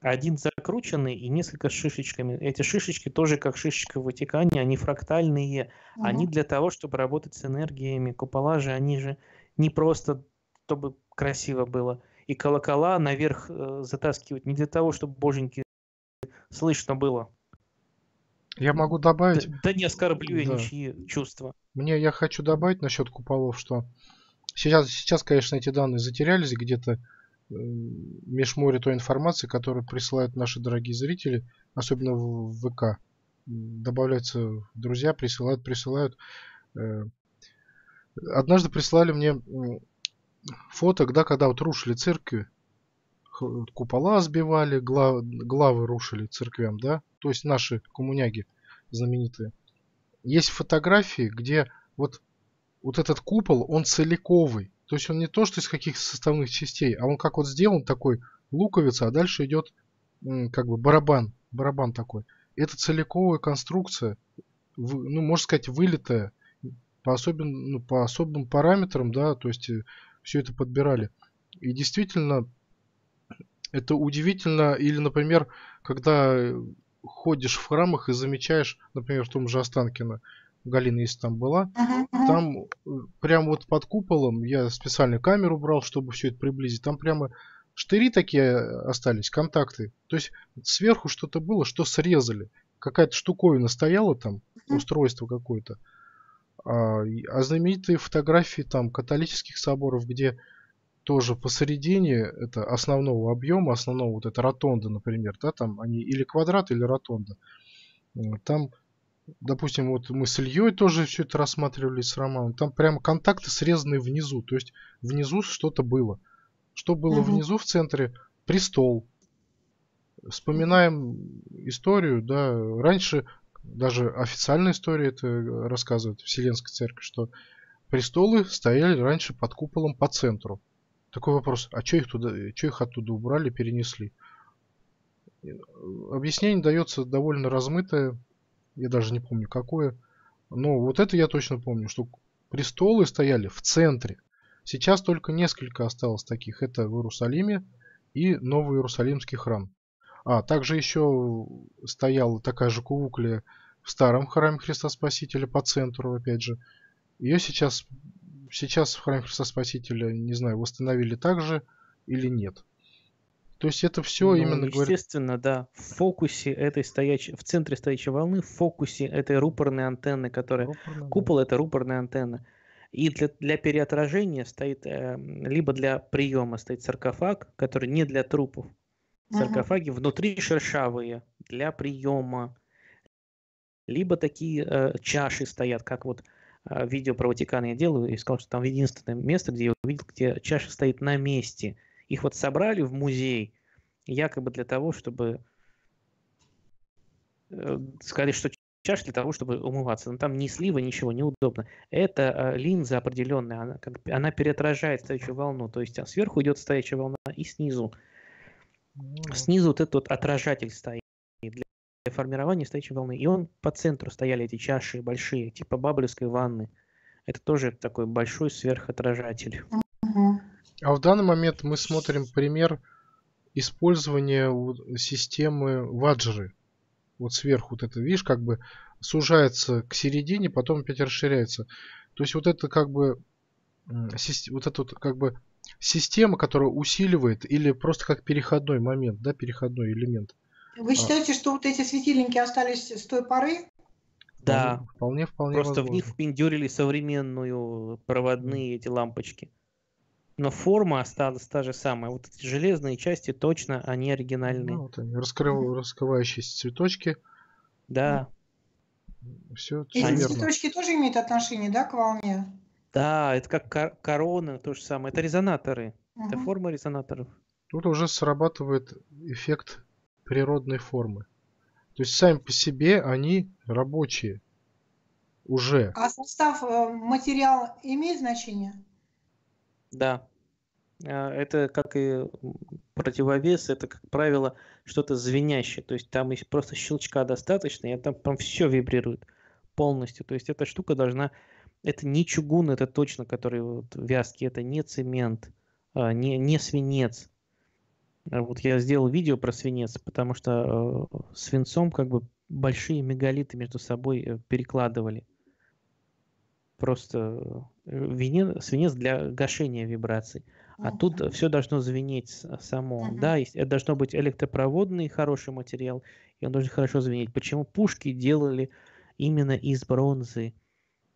Один закрученный и несколько с шишечками. Эти шишечки тоже как шишечка в Ватикане, они фрактальные. Они для того, чтобы работать с энергиями. Купола же, они же не просто, чтобы красиво было. И колокола наверх затаскивают не для того, чтобы боженьки слышно было. Я могу добавить... Да не оскорблю я ничьи чувства. Я хочу добавить насчет куполов, что сейчас, конечно, эти данные затерялись где-то меж моря той информации, которую присылают наши дорогие зрители, особенно в ВК. Добавляются друзья, присылают. Однажды прислали мне фото, когда вот рушили церкви, купола сбивали, главы рушили церквям, да, то есть наши коммуняги знаменитые. Есть фотографии, где вот этот купол, он целиковый, то есть он не то, что из каких-то составных частей, а он как вот сделан такой луковица, а дальше идет как бы барабан такой. Это целиковая конструкция, можно сказать, вылитая, по особым параметрам, да, то есть все это подбирали. И действительно, это удивительно. Или, например, когда ходишь в храмах и замечаешь, например, в том же Останкино, Галина, если там была, там прям под куполом, я специально камеру брал, чтобы все это приблизить, там прямо штыри такие остались, контакты. То есть сверху что-то было, что срезали. Какая-то штуковина стояла там, устройство какое-то. А знаменитые фотографии там католических соборов, где тоже посередине это основного объема, основного ротонда, например, да, там они или квадрат, или ротонда. Там, допустим, мы с Ильей тоже все это рассматривали, с Романом, там прямо контакты срезаны внизу, то есть внизу что-то было. Что было внизу в центре? Престол. Вспоминаем историю, да, раньше... Даже официальная история это рассказывает, Вселенской церкви, что престолы стояли раньше под куполом по центру. Такой вопрос, а что их оттуда убрали, перенесли? Объяснение дается довольно размытое, я даже не помню какое. Но это я точно помню, что престолы стояли в центре. Сейчас только несколько осталось таких. Это в Иерусалиме и Новый Иерусалимский храм. А также еще стояла такая же кувуклия в старом храме Христа Спасителя по центру, опять же. Ее сейчас в храме Христа Спасителя, не знаю, восстановили также или нет. То есть это все именно... Естественно, да. В фокусе этой в центре стоячей волны, в фокусе этой рупорной антенны, которая... Купол — это рупорная антенна. И для переотражения стоит... Либо для приема стоит саркофаг, который не для трупов. Саркофаги внутри шершавые для приема, либо такие чаши стоят, как видео про Ватикан я делаю, и сказал, что там единственное место, где я увидел, где чаша стоит на месте. Их собрали в музей, якобы для того, чтобы сказали, что чаша для того, чтобы умываться. Но там ни слива, ничего, неудобно. Это линза определенная, она переотражает стоячую волну, то есть сверху идет стоячая волна и снизу. Снизу этот отражатель стоит для формирования стоячей волны. И он по центру стояли эти чаши большие, типа баблевской ванны. Это тоже такой большой сверхотражатель. А в данный момент мы смотрим пример использования системы ваджры. Сверху это, видишь, как бы сужается к середине, потом опять расширяется. То есть это как бы система, которая усиливает, или просто как переходной момент, да, переходной элемент. Вы считаете, что эти светильники остались с той поры? Да. Вполне просто возможно. В них впендюрили современную проводные эти лампочки. Но форма осталась та же самая. Эти железные части точно, они оригинальные. Они раскрывающиеся цветочки. Да. Все, эти цветочки тоже имеют отношение, да, к волне? Да, это как корона, то же самое. Это резонаторы, это форма резонаторов. Тут уже срабатывает эффект природной формы. То есть сами по себе они рабочие уже. А состав, материал имеет значение? Да. Это как и противовес, это, как правило, что-то звенящее. То есть там просто щелчка достаточно, и там все вибрирует полностью. То есть эта штука должна... Это не чугун, это точно, который вязкий, это не цемент, не свинец. Я сделал видео про свинец, потому что свинцом большие мегалиты между собой перекладывали. Просто свинец для гашения вибраций. А тут все должно звенеть само. Да, это должно быть электропроводный хороший материал, и он должен хорошо звенеть. Почему пушки делали именно из бронзы?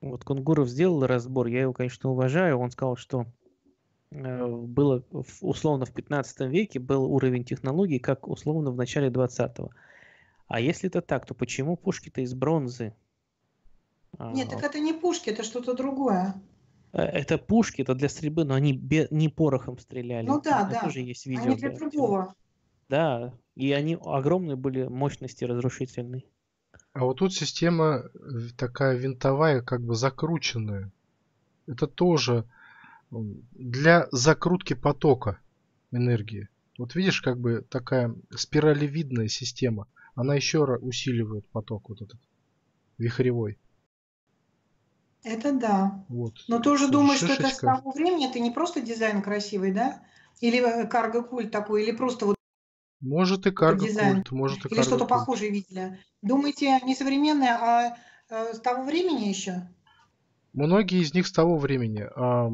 Вот Кунгуров сделал разбор, я его, конечно, уважаю. Он сказал, что было условно в 15 веке был уровень технологий, как условно в начале 20-го. А если это так, то почему пушки-то из бронзы? Нет, так это не пушки, это что-то другое. Это пушки, это для стрельбы, но они не порохом стреляли. Ну да, да. Тоже есть видео, они для другого. Да, и они огромные были мощности разрушительные. А вот тут система такая винтовая, как бы закрученная. Это тоже для закрутки потока энергии. Вот видишь, как бы такая спиралевидная система. Она еще усиливает поток вот этот вихревой. Это да. Вот. Но ты уже думаешь, шишечка, что это с того времени, это не просто дизайн красивый, да? Или карго-культ такой, или просто вот... Может и карго-культ, может и карго-культ. Или что-то похожее видели. Думаете, не современное, а с того времени еще? Многие из них с того времени, а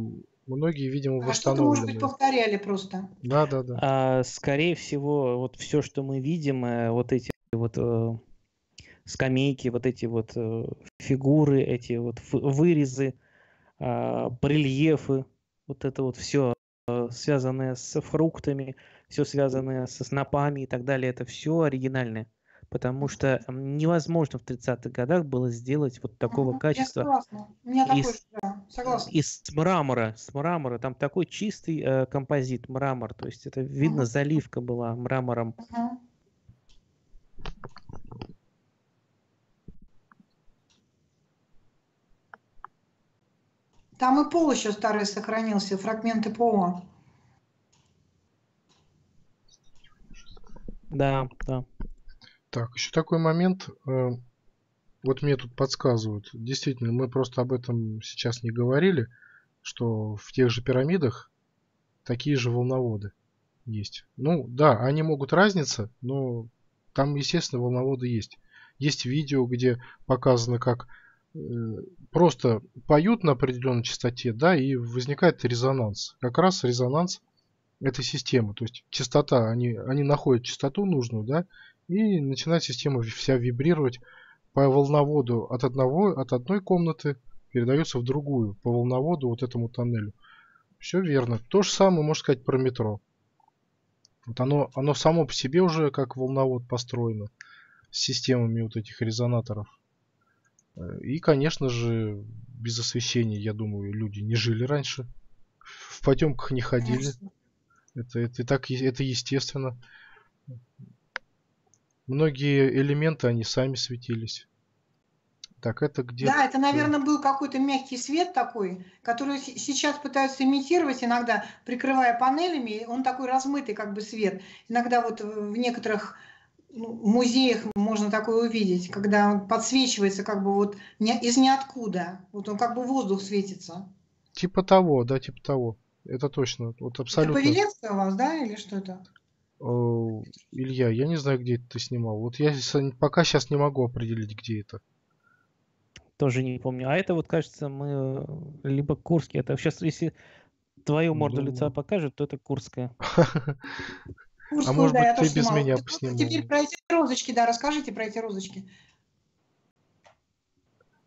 многие, видимо, восстановлены. А что-то, может быть, повторяли просто. Да, да, да. А, скорее всего, вот все, что мы видим, вот эти вот... скамейки, вот эти вот фигуры, эти вот вырезы, барельефы, вот это вот все связанное с фруктами, все связанное со снопами и так далее, это все оригинальное. Потому что невозможно в 30-х годах было сделать вот такого качества из мрамора. С мрамора. Там такой чистый композит, мрамор. То есть это видно, заливка была мрамором. Там и пол еще старый сохранился, фрагменты пола. Да, да. Так, еще такой момент. Вот мне тут подсказывают. Действительно, мы просто об этом сейчас не говорили, что в тех же пирамидах такие же волноводы есть. Ну, да, они могут разниться, но там, естественно, волноводы есть. Есть видео, где показано, как... просто поют на определенной частоте, да, и возникает резонанс. Как раз резонанс этой системы. То есть частота, они находят частоту нужную, да, и начинает система вся вибрировать по волноводу от одной комнаты, передается в другую, по волноводу вот этому тоннелю. Все верно. То же самое можно сказать про метро. Вот оно само по себе уже как волновод построено с системами вот этих резонаторов. И, конечно же, без освещения, я думаю, люди не жили раньше. В потемках не ходили. Это естественно. Многие элементы, они сами светились. Так, это где? Да, это, наверное, был какой-то мягкий свет такой, который сейчас пытаются имитировать иногда, прикрывая панелями. Он такой размытый как бы свет. Иногда вот в некоторых... в музеях можно такое увидеть, когда он подсвечивается как бы вот из ниоткуда. Вот он как бы воздух светится. Типа того, да, типа того. Это точно. Вот абсолютно. Это Павелецкая у вас, да, или что это? Илья, я не знаю, где это ты снимал. Вот я пока сейчас не могу определить, где это. Тоже не помню. А это вот, кажется, мы... либо Курский. Это сейчас, если твою морду лица покажут, то это Курская. Курскую, а может быть, ты без меня поснимал. Теперь про эти розочки, да, расскажите про эти розочки.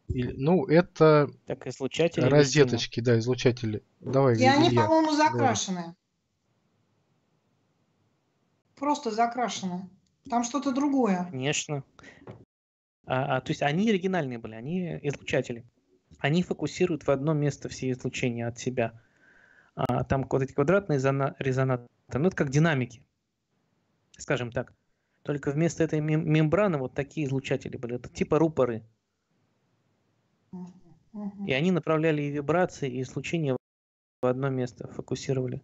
Ну, это так, излучатели, розеточки, да, излучатели. Давай, и они, по-моему, закрашены. Давай. Просто закрашены. Там что-то другое. Конечно. То есть они оригинальные были, они излучатели. Они фокусируют в одно место все излучения от себя. Там вот эти квадратные резонаторы, ну, это как динамики. Скажем так. Только вместо этой мембраны вот такие излучатели были. Это типа рупоры. И они направляли и вибрации, и излучение в одно место. Фокусировали.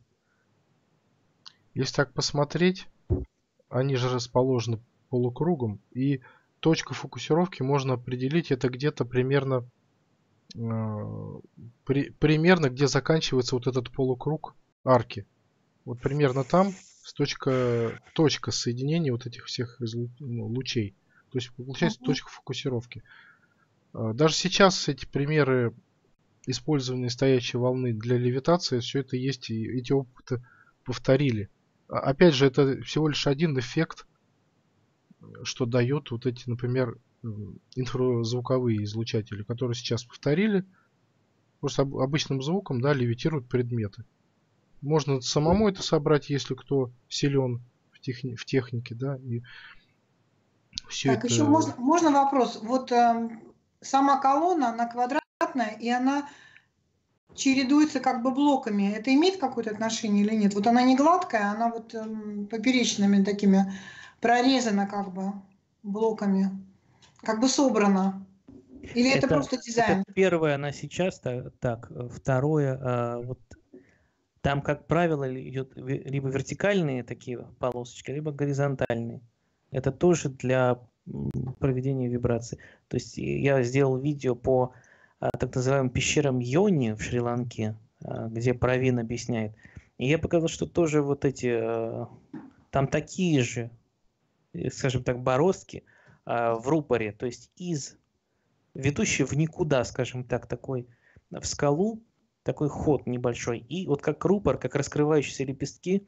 Если так посмотреть, они же расположены полукругом. И точку фокусировки можно определить. Это где-то примерно, примерно где заканчивается вот этот полукруг арки. Вот примерно там... точка соединения вот этих всех лучей. То есть получается точка фокусировки. Даже сейчас эти примеры использование стоячей волны для левитации, все это есть, и эти опыты повторили. Опять же, это всего лишь один эффект, что дают вот эти, например, инфразвуковые излучатели, которые сейчас повторили. Просто обычным звуком, да, левитируют предметы. Можно самому это собрать, если кто силен в технике, да, и все так, это... еще можно вопрос? Вот сама колонна, она квадратная, и она чередуется как бы блоками. Это имеет какое-то отношение или нет? Вот она не гладкая, она вот поперечными такими прорезана как бы блоками, как бы собрана. Или это просто дизайн? Это первое, она сейчас так. Второе, вот там, как правило, идет либо вертикальные такие полосочки, либо горизонтальные. Это тоже для проведения вибраций. То есть я сделал видео по так называемым пещерам Йони в Шри-Ланке, где Правин объясняет. И я показал, что тоже вот эти, там такие же, скажем так, бороздки в рупоре, то есть из ведущий в никуда, скажем так, такой в скалу, такой ход небольшой. И вот как рупор, как раскрывающиеся лепестки,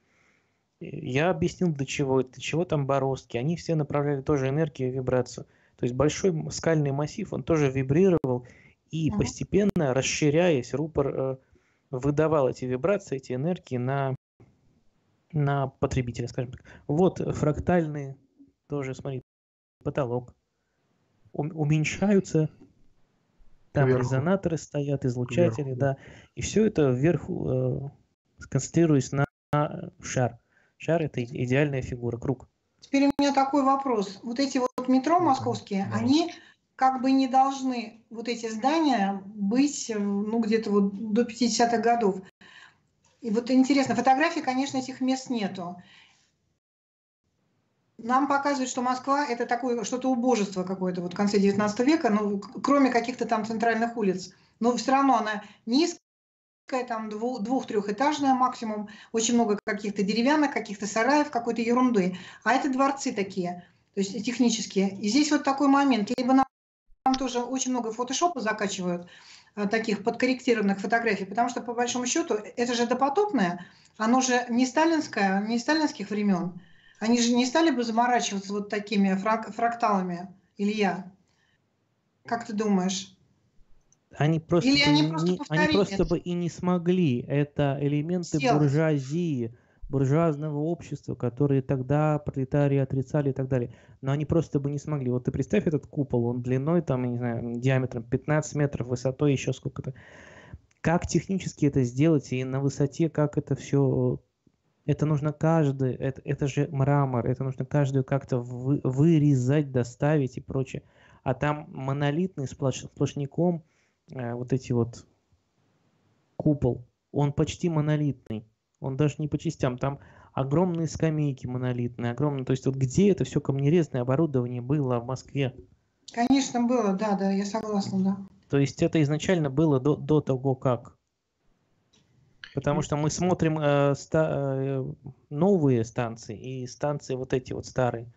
я объяснил, до чего там бороздки. Они все направляли тоже энергию и вибрацию. То есть большой скальный массив, он тоже вибрировал. И постепенно, расширяясь, рупор выдавал эти вибрации, эти энергии на потребителя, скажем так. Вот фрактальные тоже, смотри, потолок. Уменьшаются, там вверху резонаторы стоят, излучатели, вверху, да, и все это вверху сконцентрируясь на шар. Шар — это идеальная фигура, круг. Теперь у меня такой вопрос. Вот эти вот метро московские, да, они как бы не должны, вот эти здания, быть, ну, где-то вот до 50-х годов. И вот интересно, фотографий, конечно, этих мест нету. Нам показывают, что Москва – это такое что-то убожество какое-то вот в конце 19 века, ну, кроме каких-то там центральных улиц. Но все равно она низкая, там двух-трехэтажная максимум, очень много каких-то деревянных, каких-то сараев, какой-то ерунды. А это дворцы такие, то есть технические. И здесь вот такой момент. Либо нам тоже очень много фотошопа закачивают, таких подкорректированных фотографий, потому что, по большому счету, это же допотопное, оно же не сталинское, не сталинских времен. Они же не стали бы заморачиваться вот такими фракталами, Илья? Как ты думаешь? Они просто бы и не смогли. Это элементы буржуазии, буржуазного общества, которые тогда пролетарии отрицали и так далее. Но они просто бы не смогли. Вот ты представь этот купол, он длиной, там, я не знаю, диаметром 15 метров, высотой еще сколько-то. Как технически это сделать и на высоте, как это все... Это нужно каждый, это же мрамор, это нужно каждую как-то вырезать, доставить и прочее. А там монолитный сплошняком вот эти вот купол, он почти монолитный, он даже не по частям. Там огромные скамейки монолитные, огромные. То есть вот где это все камнерезное оборудование было в Москве? Конечно, было, да, я согласна, да. То есть это изначально было до того, как... Потому что мы смотрим новые станции и станции вот эти вот старые.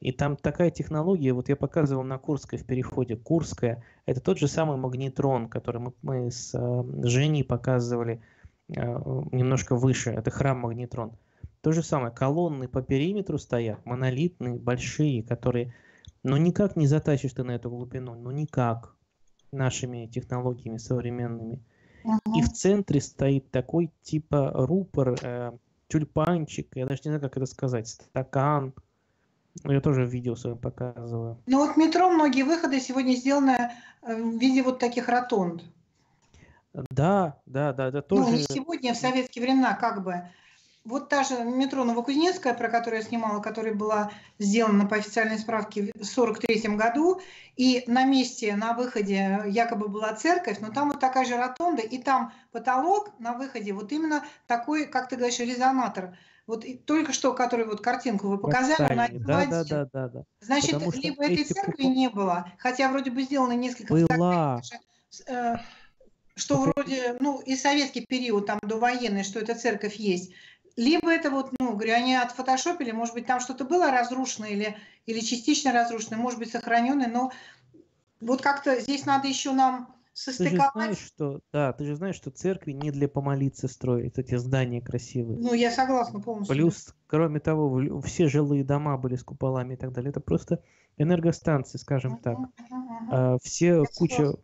И там такая технология, вот я показывал на Курской в переходе. Курская – это тот же самый магнитрон, который мы с Женей показывали немножко выше. Это храм магнитрон. То же самое, колонны по периметру стоят, монолитные, большие, которые… Ну никак не затащишь ты на эту глубину, ну никак нашими технологиями современными. И в центре стоит такой типа рупор, тюльпанчик, я даже не знаю, как это сказать, стакан. Я тоже в видео своем показываю. Ну вот метро, многие выходы сегодня сделаны в виде вот таких ротонд. Да. Это тоже... Ну не сегодня, а в советские времена как бы. Вот та же метро Новокузнецкая, про которую я снимала, которая была сделана по официальной справке в 1943 году, и на месте, на выходе якобы была церковь, но там вот такая же ротонда, и там потолок на выходе, вот именно такой, как ты говоришь, резонатор. Вот только что, который вот картинку вы показали, на да. Значит, потому либо этой церкви не было, хотя вроде бы сделано несколько фотографий, что вроде, ну, и советский период, там, довоенный, что эта церковь есть. Либо это вот, ну, говорю, они отфотошопили, может быть, там что-то было разрушено или частично разрушено, может быть, сохраненное, но вот как-то здесь надо еще нам состыковать. Ты же знаешь, что церкви не для помолиться строят эти здания красивые. Ну, я согласна полностью. Плюс, кроме того, все жилые дома были с куполами и так далее. Это просто энергостанции, скажем так. Все куча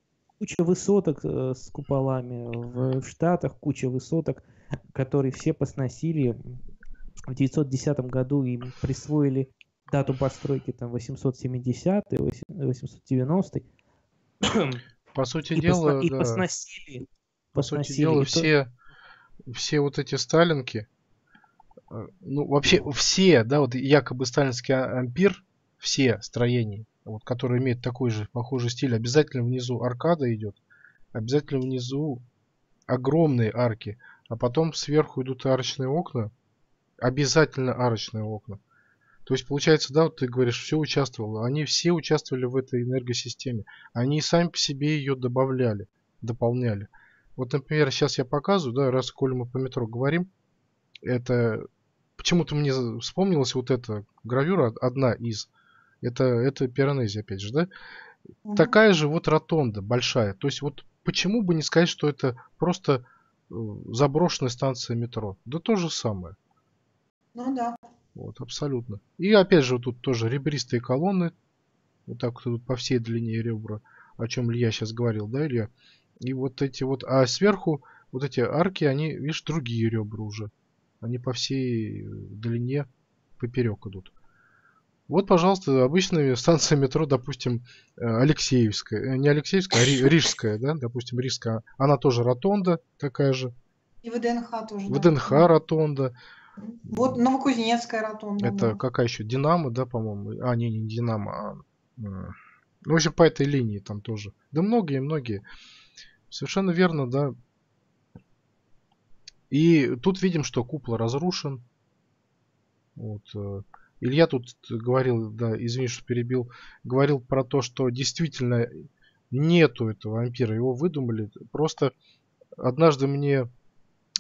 высоток с куполами. В Штатах куча высоток, которые все посносили. В 1910 году им присвоили дату постройки там 870-й, 890-й. По сути дела, все вот эти сталинки, ну вообще все, да, вот якобы сталинский ампир, все строения, вот, которые имеют такой же похожий стиль, обязательно внизу аркада идет, обязательно внизу огромные арки, а потом сверху идут арочные окна, обязательно арочные окна. То есть получается, да, вот ты говоришь, все участвовало. Они все участвовали в этой энергосистеме. Они сами по себе ее добавляли, дополняли. Вот, например, сейчас я показываю, да, раз коль мы по метро говорим, это почему-то мне вспомнилась вот эта гравюра, одна из. Это Пиранези, опять же, да? Угу. Такая же вот ротонда большая. То есть вот почему бы не сказать, что это просто заброшенная станция метро? Да то же самое. Ну да. Вот, абсолютно. И опять же, вот тут тоже ребристые колонны. Вот так вот идут по всей длине ребра. О чем Илья сейчас говорил, да, Илья? И вот эти вот... А сверху вот эти арки, они, видишь, другие ребра уже. Они по всей длине поперек идут. Вот, пожалуйста, обычная станция метро, допустим, Алексеевская. Не Алексеевская, а Рижская, да? Допустим, Рижская. Она тоже ротонда такая же. И ВДНХ тоже. ВДНХ ротонда. Вот Новокузнецкая ротонда. Это да. Какая еще? Динамо, да, по-моему? А, не Динамо. Ну, в общем, по этой линии там тоже. Да многие. Совершенно верно, да. И тут видим, что купол разрушен. Вот. Илья тут говорил, да, извини, что перебил, говорил про то, что действительно нету этого ампира. Его выдумали. Просто однажды мне...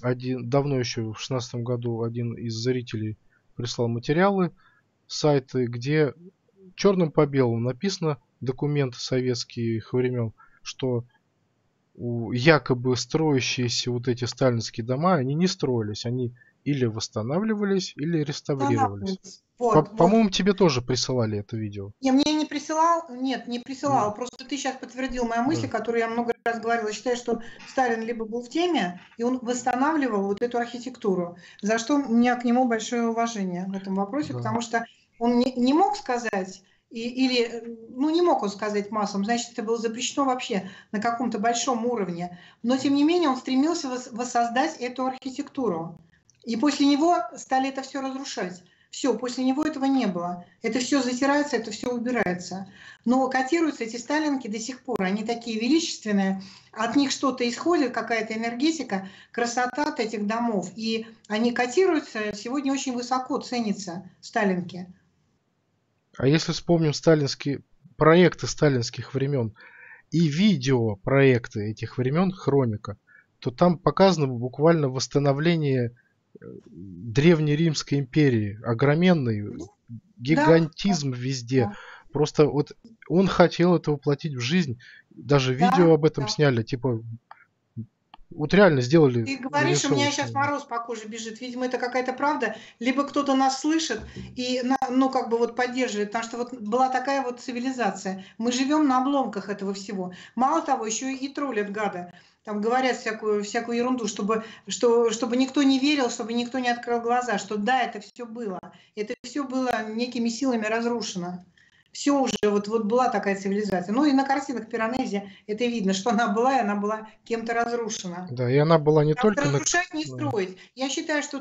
давно еще в 2016 году один из зрителей прислал материалы, сайты, где черным по белому написано, документы советских времен, что якобы строящиеся вот эти сталинские дома, они не строились, они или восстанавливались, или реставрировались. По-моему, тебе тоже присылали это видео. Нет, не присылал. Просто ты сейчас подтвердил мою мысль, которую я много раз говорила. Я считаю, что Сталин либо был в теме, и он восстанавливал вот эту архитектуру, за что у меня к нему большое уважение в этом вопросе, потому что он не мог сказать, не мог он сказать массам, значит, это было запрещено вообще на каком-то большом уровне. Но, тем не менее, он стремился воссоздать эту архитектуру. И после него стали это все разрушать. Все, после него этого не было. Это все затирается, это все убирается. Но котируются эти сталинки до сих пор. Они такие величественные. От них что-то исходит, какая-то энергетика, красота от этих домов. И они котируются. Сегодня очень высоко ценятся сталинки. А если вспомним сталинские проекты сталинских времен и видеопроекты этих времен, хроника, то там показано буквально восстановление Древней Римской империи, огроменный гигантизм везде. Просто вот он хотел это воплотить в жизнь. Даже видео об этом сняли. Типа, вот реально сделали. Ты говоришь, у меня сейчас мороз по коже бежит. Видимо, это какая-то правда. Либо кто-то нас слышит и, ну, как бы вот поддерживает. Потому что вот была такая вот цивилизация. Мы живем на обломках этого всего. Мало того, еще и троллят гады. Там говорят всякую ерунду, чтобы никто не верил, чтобы никто не открыл глаза, что да, это все было. Это все было некими силами разрушено. Все уже, вот была такая цивилизация. Ну и на картинах Пиранези это видно, что она была кем-то разрушена. Да, и она была не только... Разрушать, не строить. Я считаю, что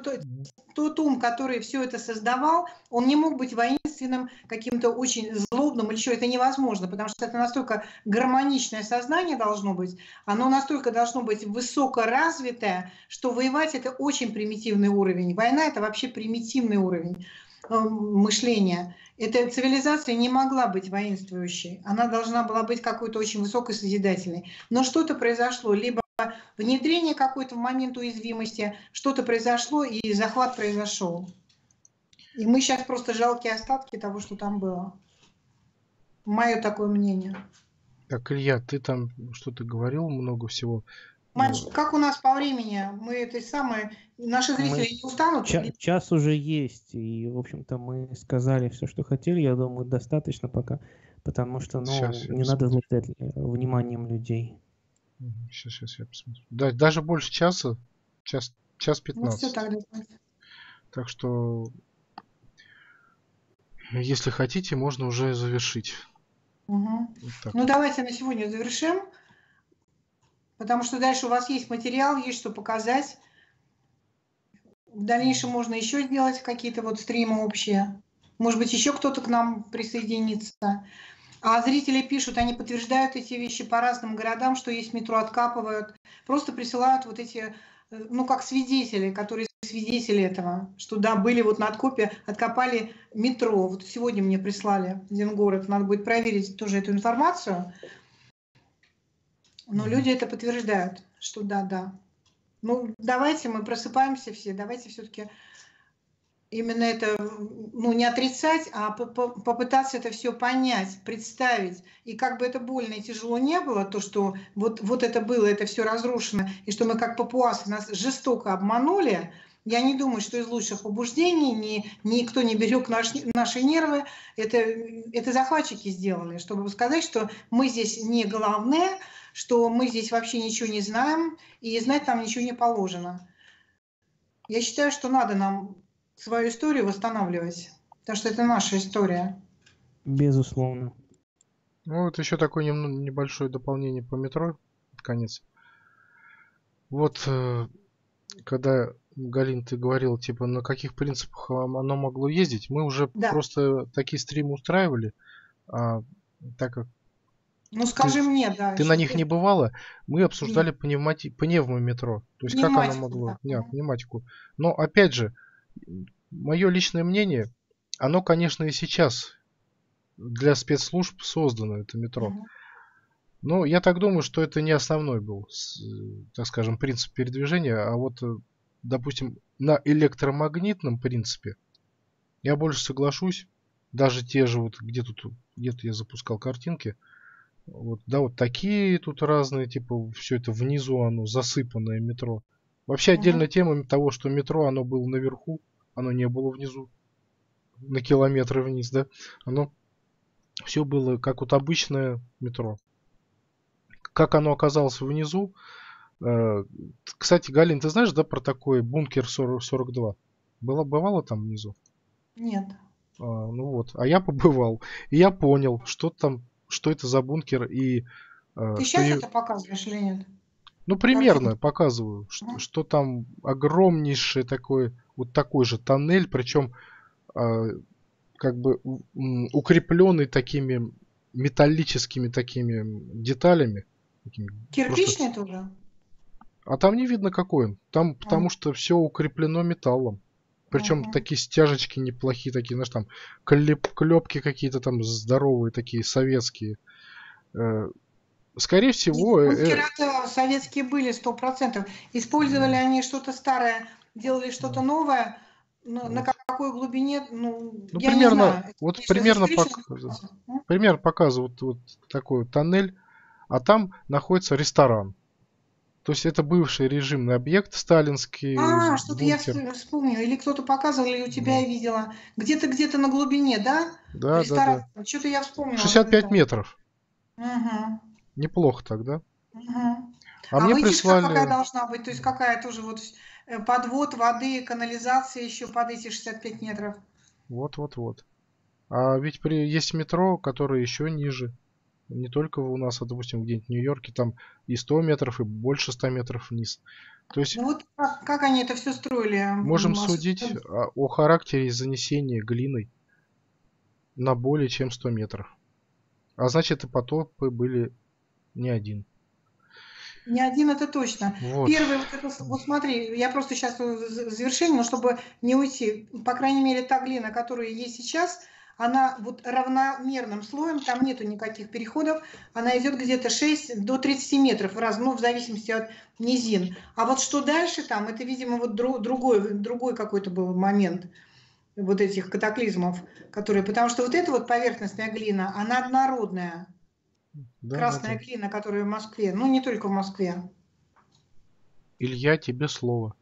тот ум, который все это создавал, он не мог быть воинственным, каким-то очень злобным, или что, это невозможно, потому что это настолько гармоничное сознание должно быть, оно настолько должно быть высокоразвитое, что воевать — это очень примитивный уровень. Война — это вообще примитивный уровень мышления. Эта цивилизация не могла быть воинствующей, она должна была быть какой-то очень высокой, созидательной. Но что-то произошло, либо внедрение какой-то в момент уязвимости, что-то произошло, и захват произошел. И мы сейчас просто жалкие остатки того, что там было. Мое такое мнение. Так, Илья, ты там что-то говорил, много всего. Мальчик, как у нас по времени? Мы этой самой... Наши зрители не устанут? Час уже есть. И, в общем-то, мы сказали все, что хотели. Я думаю, достаточно пока. Потому что, ну, не надо злословить вниманием людей. Сейчас я посмотрю. Да, даже больше часа. Час 15. Ну, так что, если хотите, можно уже завершить. Угу. Вот, ну, давайте на сегодня завершим. Потому что дальше у вас есть материал, есть что показать. В дальнейшем можно еще сделать какие-то вот стримы общие. Может быть, еще кто-то к нам присоединится. А зрители пишут, они подтверждают эти вещи по разным городам, что есть метро, откапывают. Просто присылают вот эти, ну, как свидетели, которые свидетели этого, что да, были вот на откопе, откопали метро. Вот сегодня мне прислали один город, надо будет проверить тоже эту информацию. Но люди это подтверждают, что да. Ну, давайте мы просыпаемся все, давайте все-таки именно это, ну, не отрицать, а попытаться это все понять, представить. И как бы это больно и тяжело не было, то, что вот это было, это все разрушено, и что мы как папуасы нас жестоко обманули, я не думаю, что из лучших побуждений никто не берег наши нервы. Это захватчики сделали, чтобы сказать, что мы здесь не главные, что мы здесь вообще ничего не знаем, и знать там ничего не положено. Я считаю, что надо нам свою историю восстанавливать, потому что это наша история. Безусловно. Ну, вот еще такое небольшое дополнение по метро, под конец. Вот, когда, Галин, ты говорил, типа, на каких принципах оно могло ездить, мы уже просто такие стримы устраивали, так как... Ну скажи мне, да. Ты на них не бывала? Мы обсуждали пневмометро. То есть как оно могло... Нет, пневматику. Но опять же, мое личное мнение, оно, конечно, и сейчас для спецслужб создано, это метро. Но я так думаю, что это не основной был, так скажем, принцип передвижения. А вот, допустим, на электромагнитном принципе я больше соглашусь. Даже те же, вот где-то я запускал картинки. Вот, да, вот такие тут разные, типа, все это внизу оно, засыпанное метро. Вообще отдельная тема того, что метро, оно было наверху, оно не было внизу, на километры вниз, да. Оно все было как вот обычное метро. Как оно оказалось внизу. Кстати, Галин, ты знаешь, да, про такой бункер 42? Бывало там внизу? Нет. Ну вот, а я побывал, и я понял, что там... Что это за бункер и... Ты сейчас это показываешь или нет? Ну, примерно показываю, что там огромнейший такой, вот такой же тоннель, причем как бы укрепленный такими металлическими такими деталями. Такими, кирпичный просто... тоже? А там не видно какой он. Там, потому что все укреплено металлом. Причем такие стяжечки неплохие, такие, знаешь, там клепки какие-то там здоровые, такие советские. Скорее всего... Бункеры советские были 100%. Использовали они что-то старое, делали что-то новое. Но на какой глубине, ну я примерно, не знаю. Вот примерно, пример показывает вот такой тоннель, а там находится ресторан. То есть это бывший режимный объект, сталинский. Что-то я вспомнила. Или кто-то показывал, или у тебя я видела. Где-то на глубине, да? Да. Что-то я вспомнила. 65 метров. Неплохо тогда. А мне прислали... какая должна быть? То есть какая тоже вот подвод воды, канализация еще под эти 65 метров. Вот. А ведь есть метро, которое еще ниже. Не только у нас, а, допустим, где-нибудь в Нью-Йорке, там и 100 метров, и больше 100 метров вниз. То есть, ну вот как они это все строили? Можем судить о характере занесения глиной на более чем 100 метров. А значит, и потопы были не один. Не один, это точно. Вот. Первый, вот смотри, я просто сейчас завершение, но чтобы не уйти, по крайней мере, та глина, которая есть сейчас... Она вот равномерным слоем, там нету никаких переходов, она идет где-то 6 до 30 метров, в зависимости от низин. А вот что дальше там, это, видимо, вот другой какой-то был момент вот этих катаклизмов, которые, потому что вот эта вот поверхностная глина, она однородная. Да, красная глина, которая в Москве. Ну, не только в Москве. Илья, тебе слово.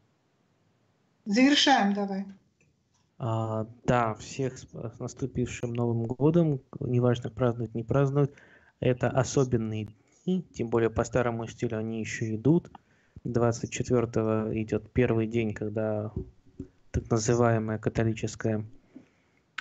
Завершаем давай. Да, всех с наступившим Новым годом. Неважно, праздновать, не праздновать. Это особенные дни. Тем более по старому стилю они еще идут. 24-го идет первый день, когда так называемое католическое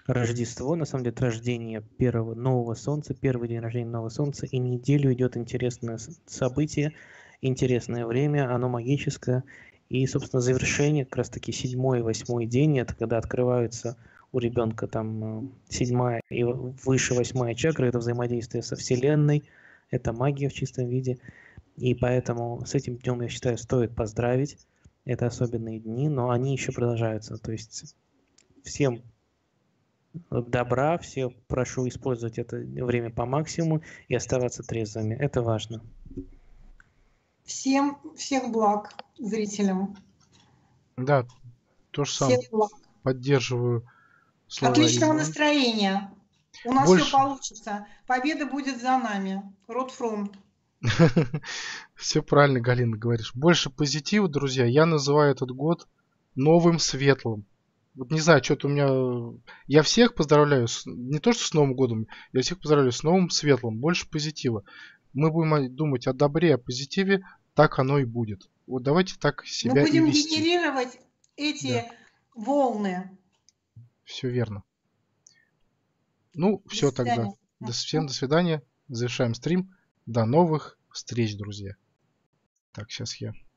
Рождество, на самом деле, это рождение первого нового солнца, первый день рождения нового солнца, и неделю идет интересное событие, интересное время, оно магическое, и, собственно, завершение, как раз-таки 7-й и 8-й день, это когда открываются у ребенка там 7-я и выше 8-я чакра, это взаимодействие со Вселенной, это магия в чистом виде, и поэтому с этим днем, я считаю, стоит поздравить, это особенные дни, но они еще продолжаются, то есть всем добра, все прошу использовать это время по максимуму и оставаться трезвыми. Это важно. Всех благ зрителям. Да, то же самое. Поддерживаю слова. Отличного настроения. У нас все получится. Победа будет за нами. Ротфронт. Все правильно, Галина, говоришь. Больше позитива, друзья. Я называю этот год новым светлым. Вот не знаю, что-то у меня... Я всех поздравляю, не то что с Новым годом, я всех поздравляю с новым светлым, больше позитива. Мы будем думать о добре, о позитиве, так оно и будет. Вот давайте так себя вести. Мы будем генерировать эти волны. Все верно. Ну, все тогда. Всем до свидания. Завершаем стрим. До новых встреч, друзья. Так, сейчас я...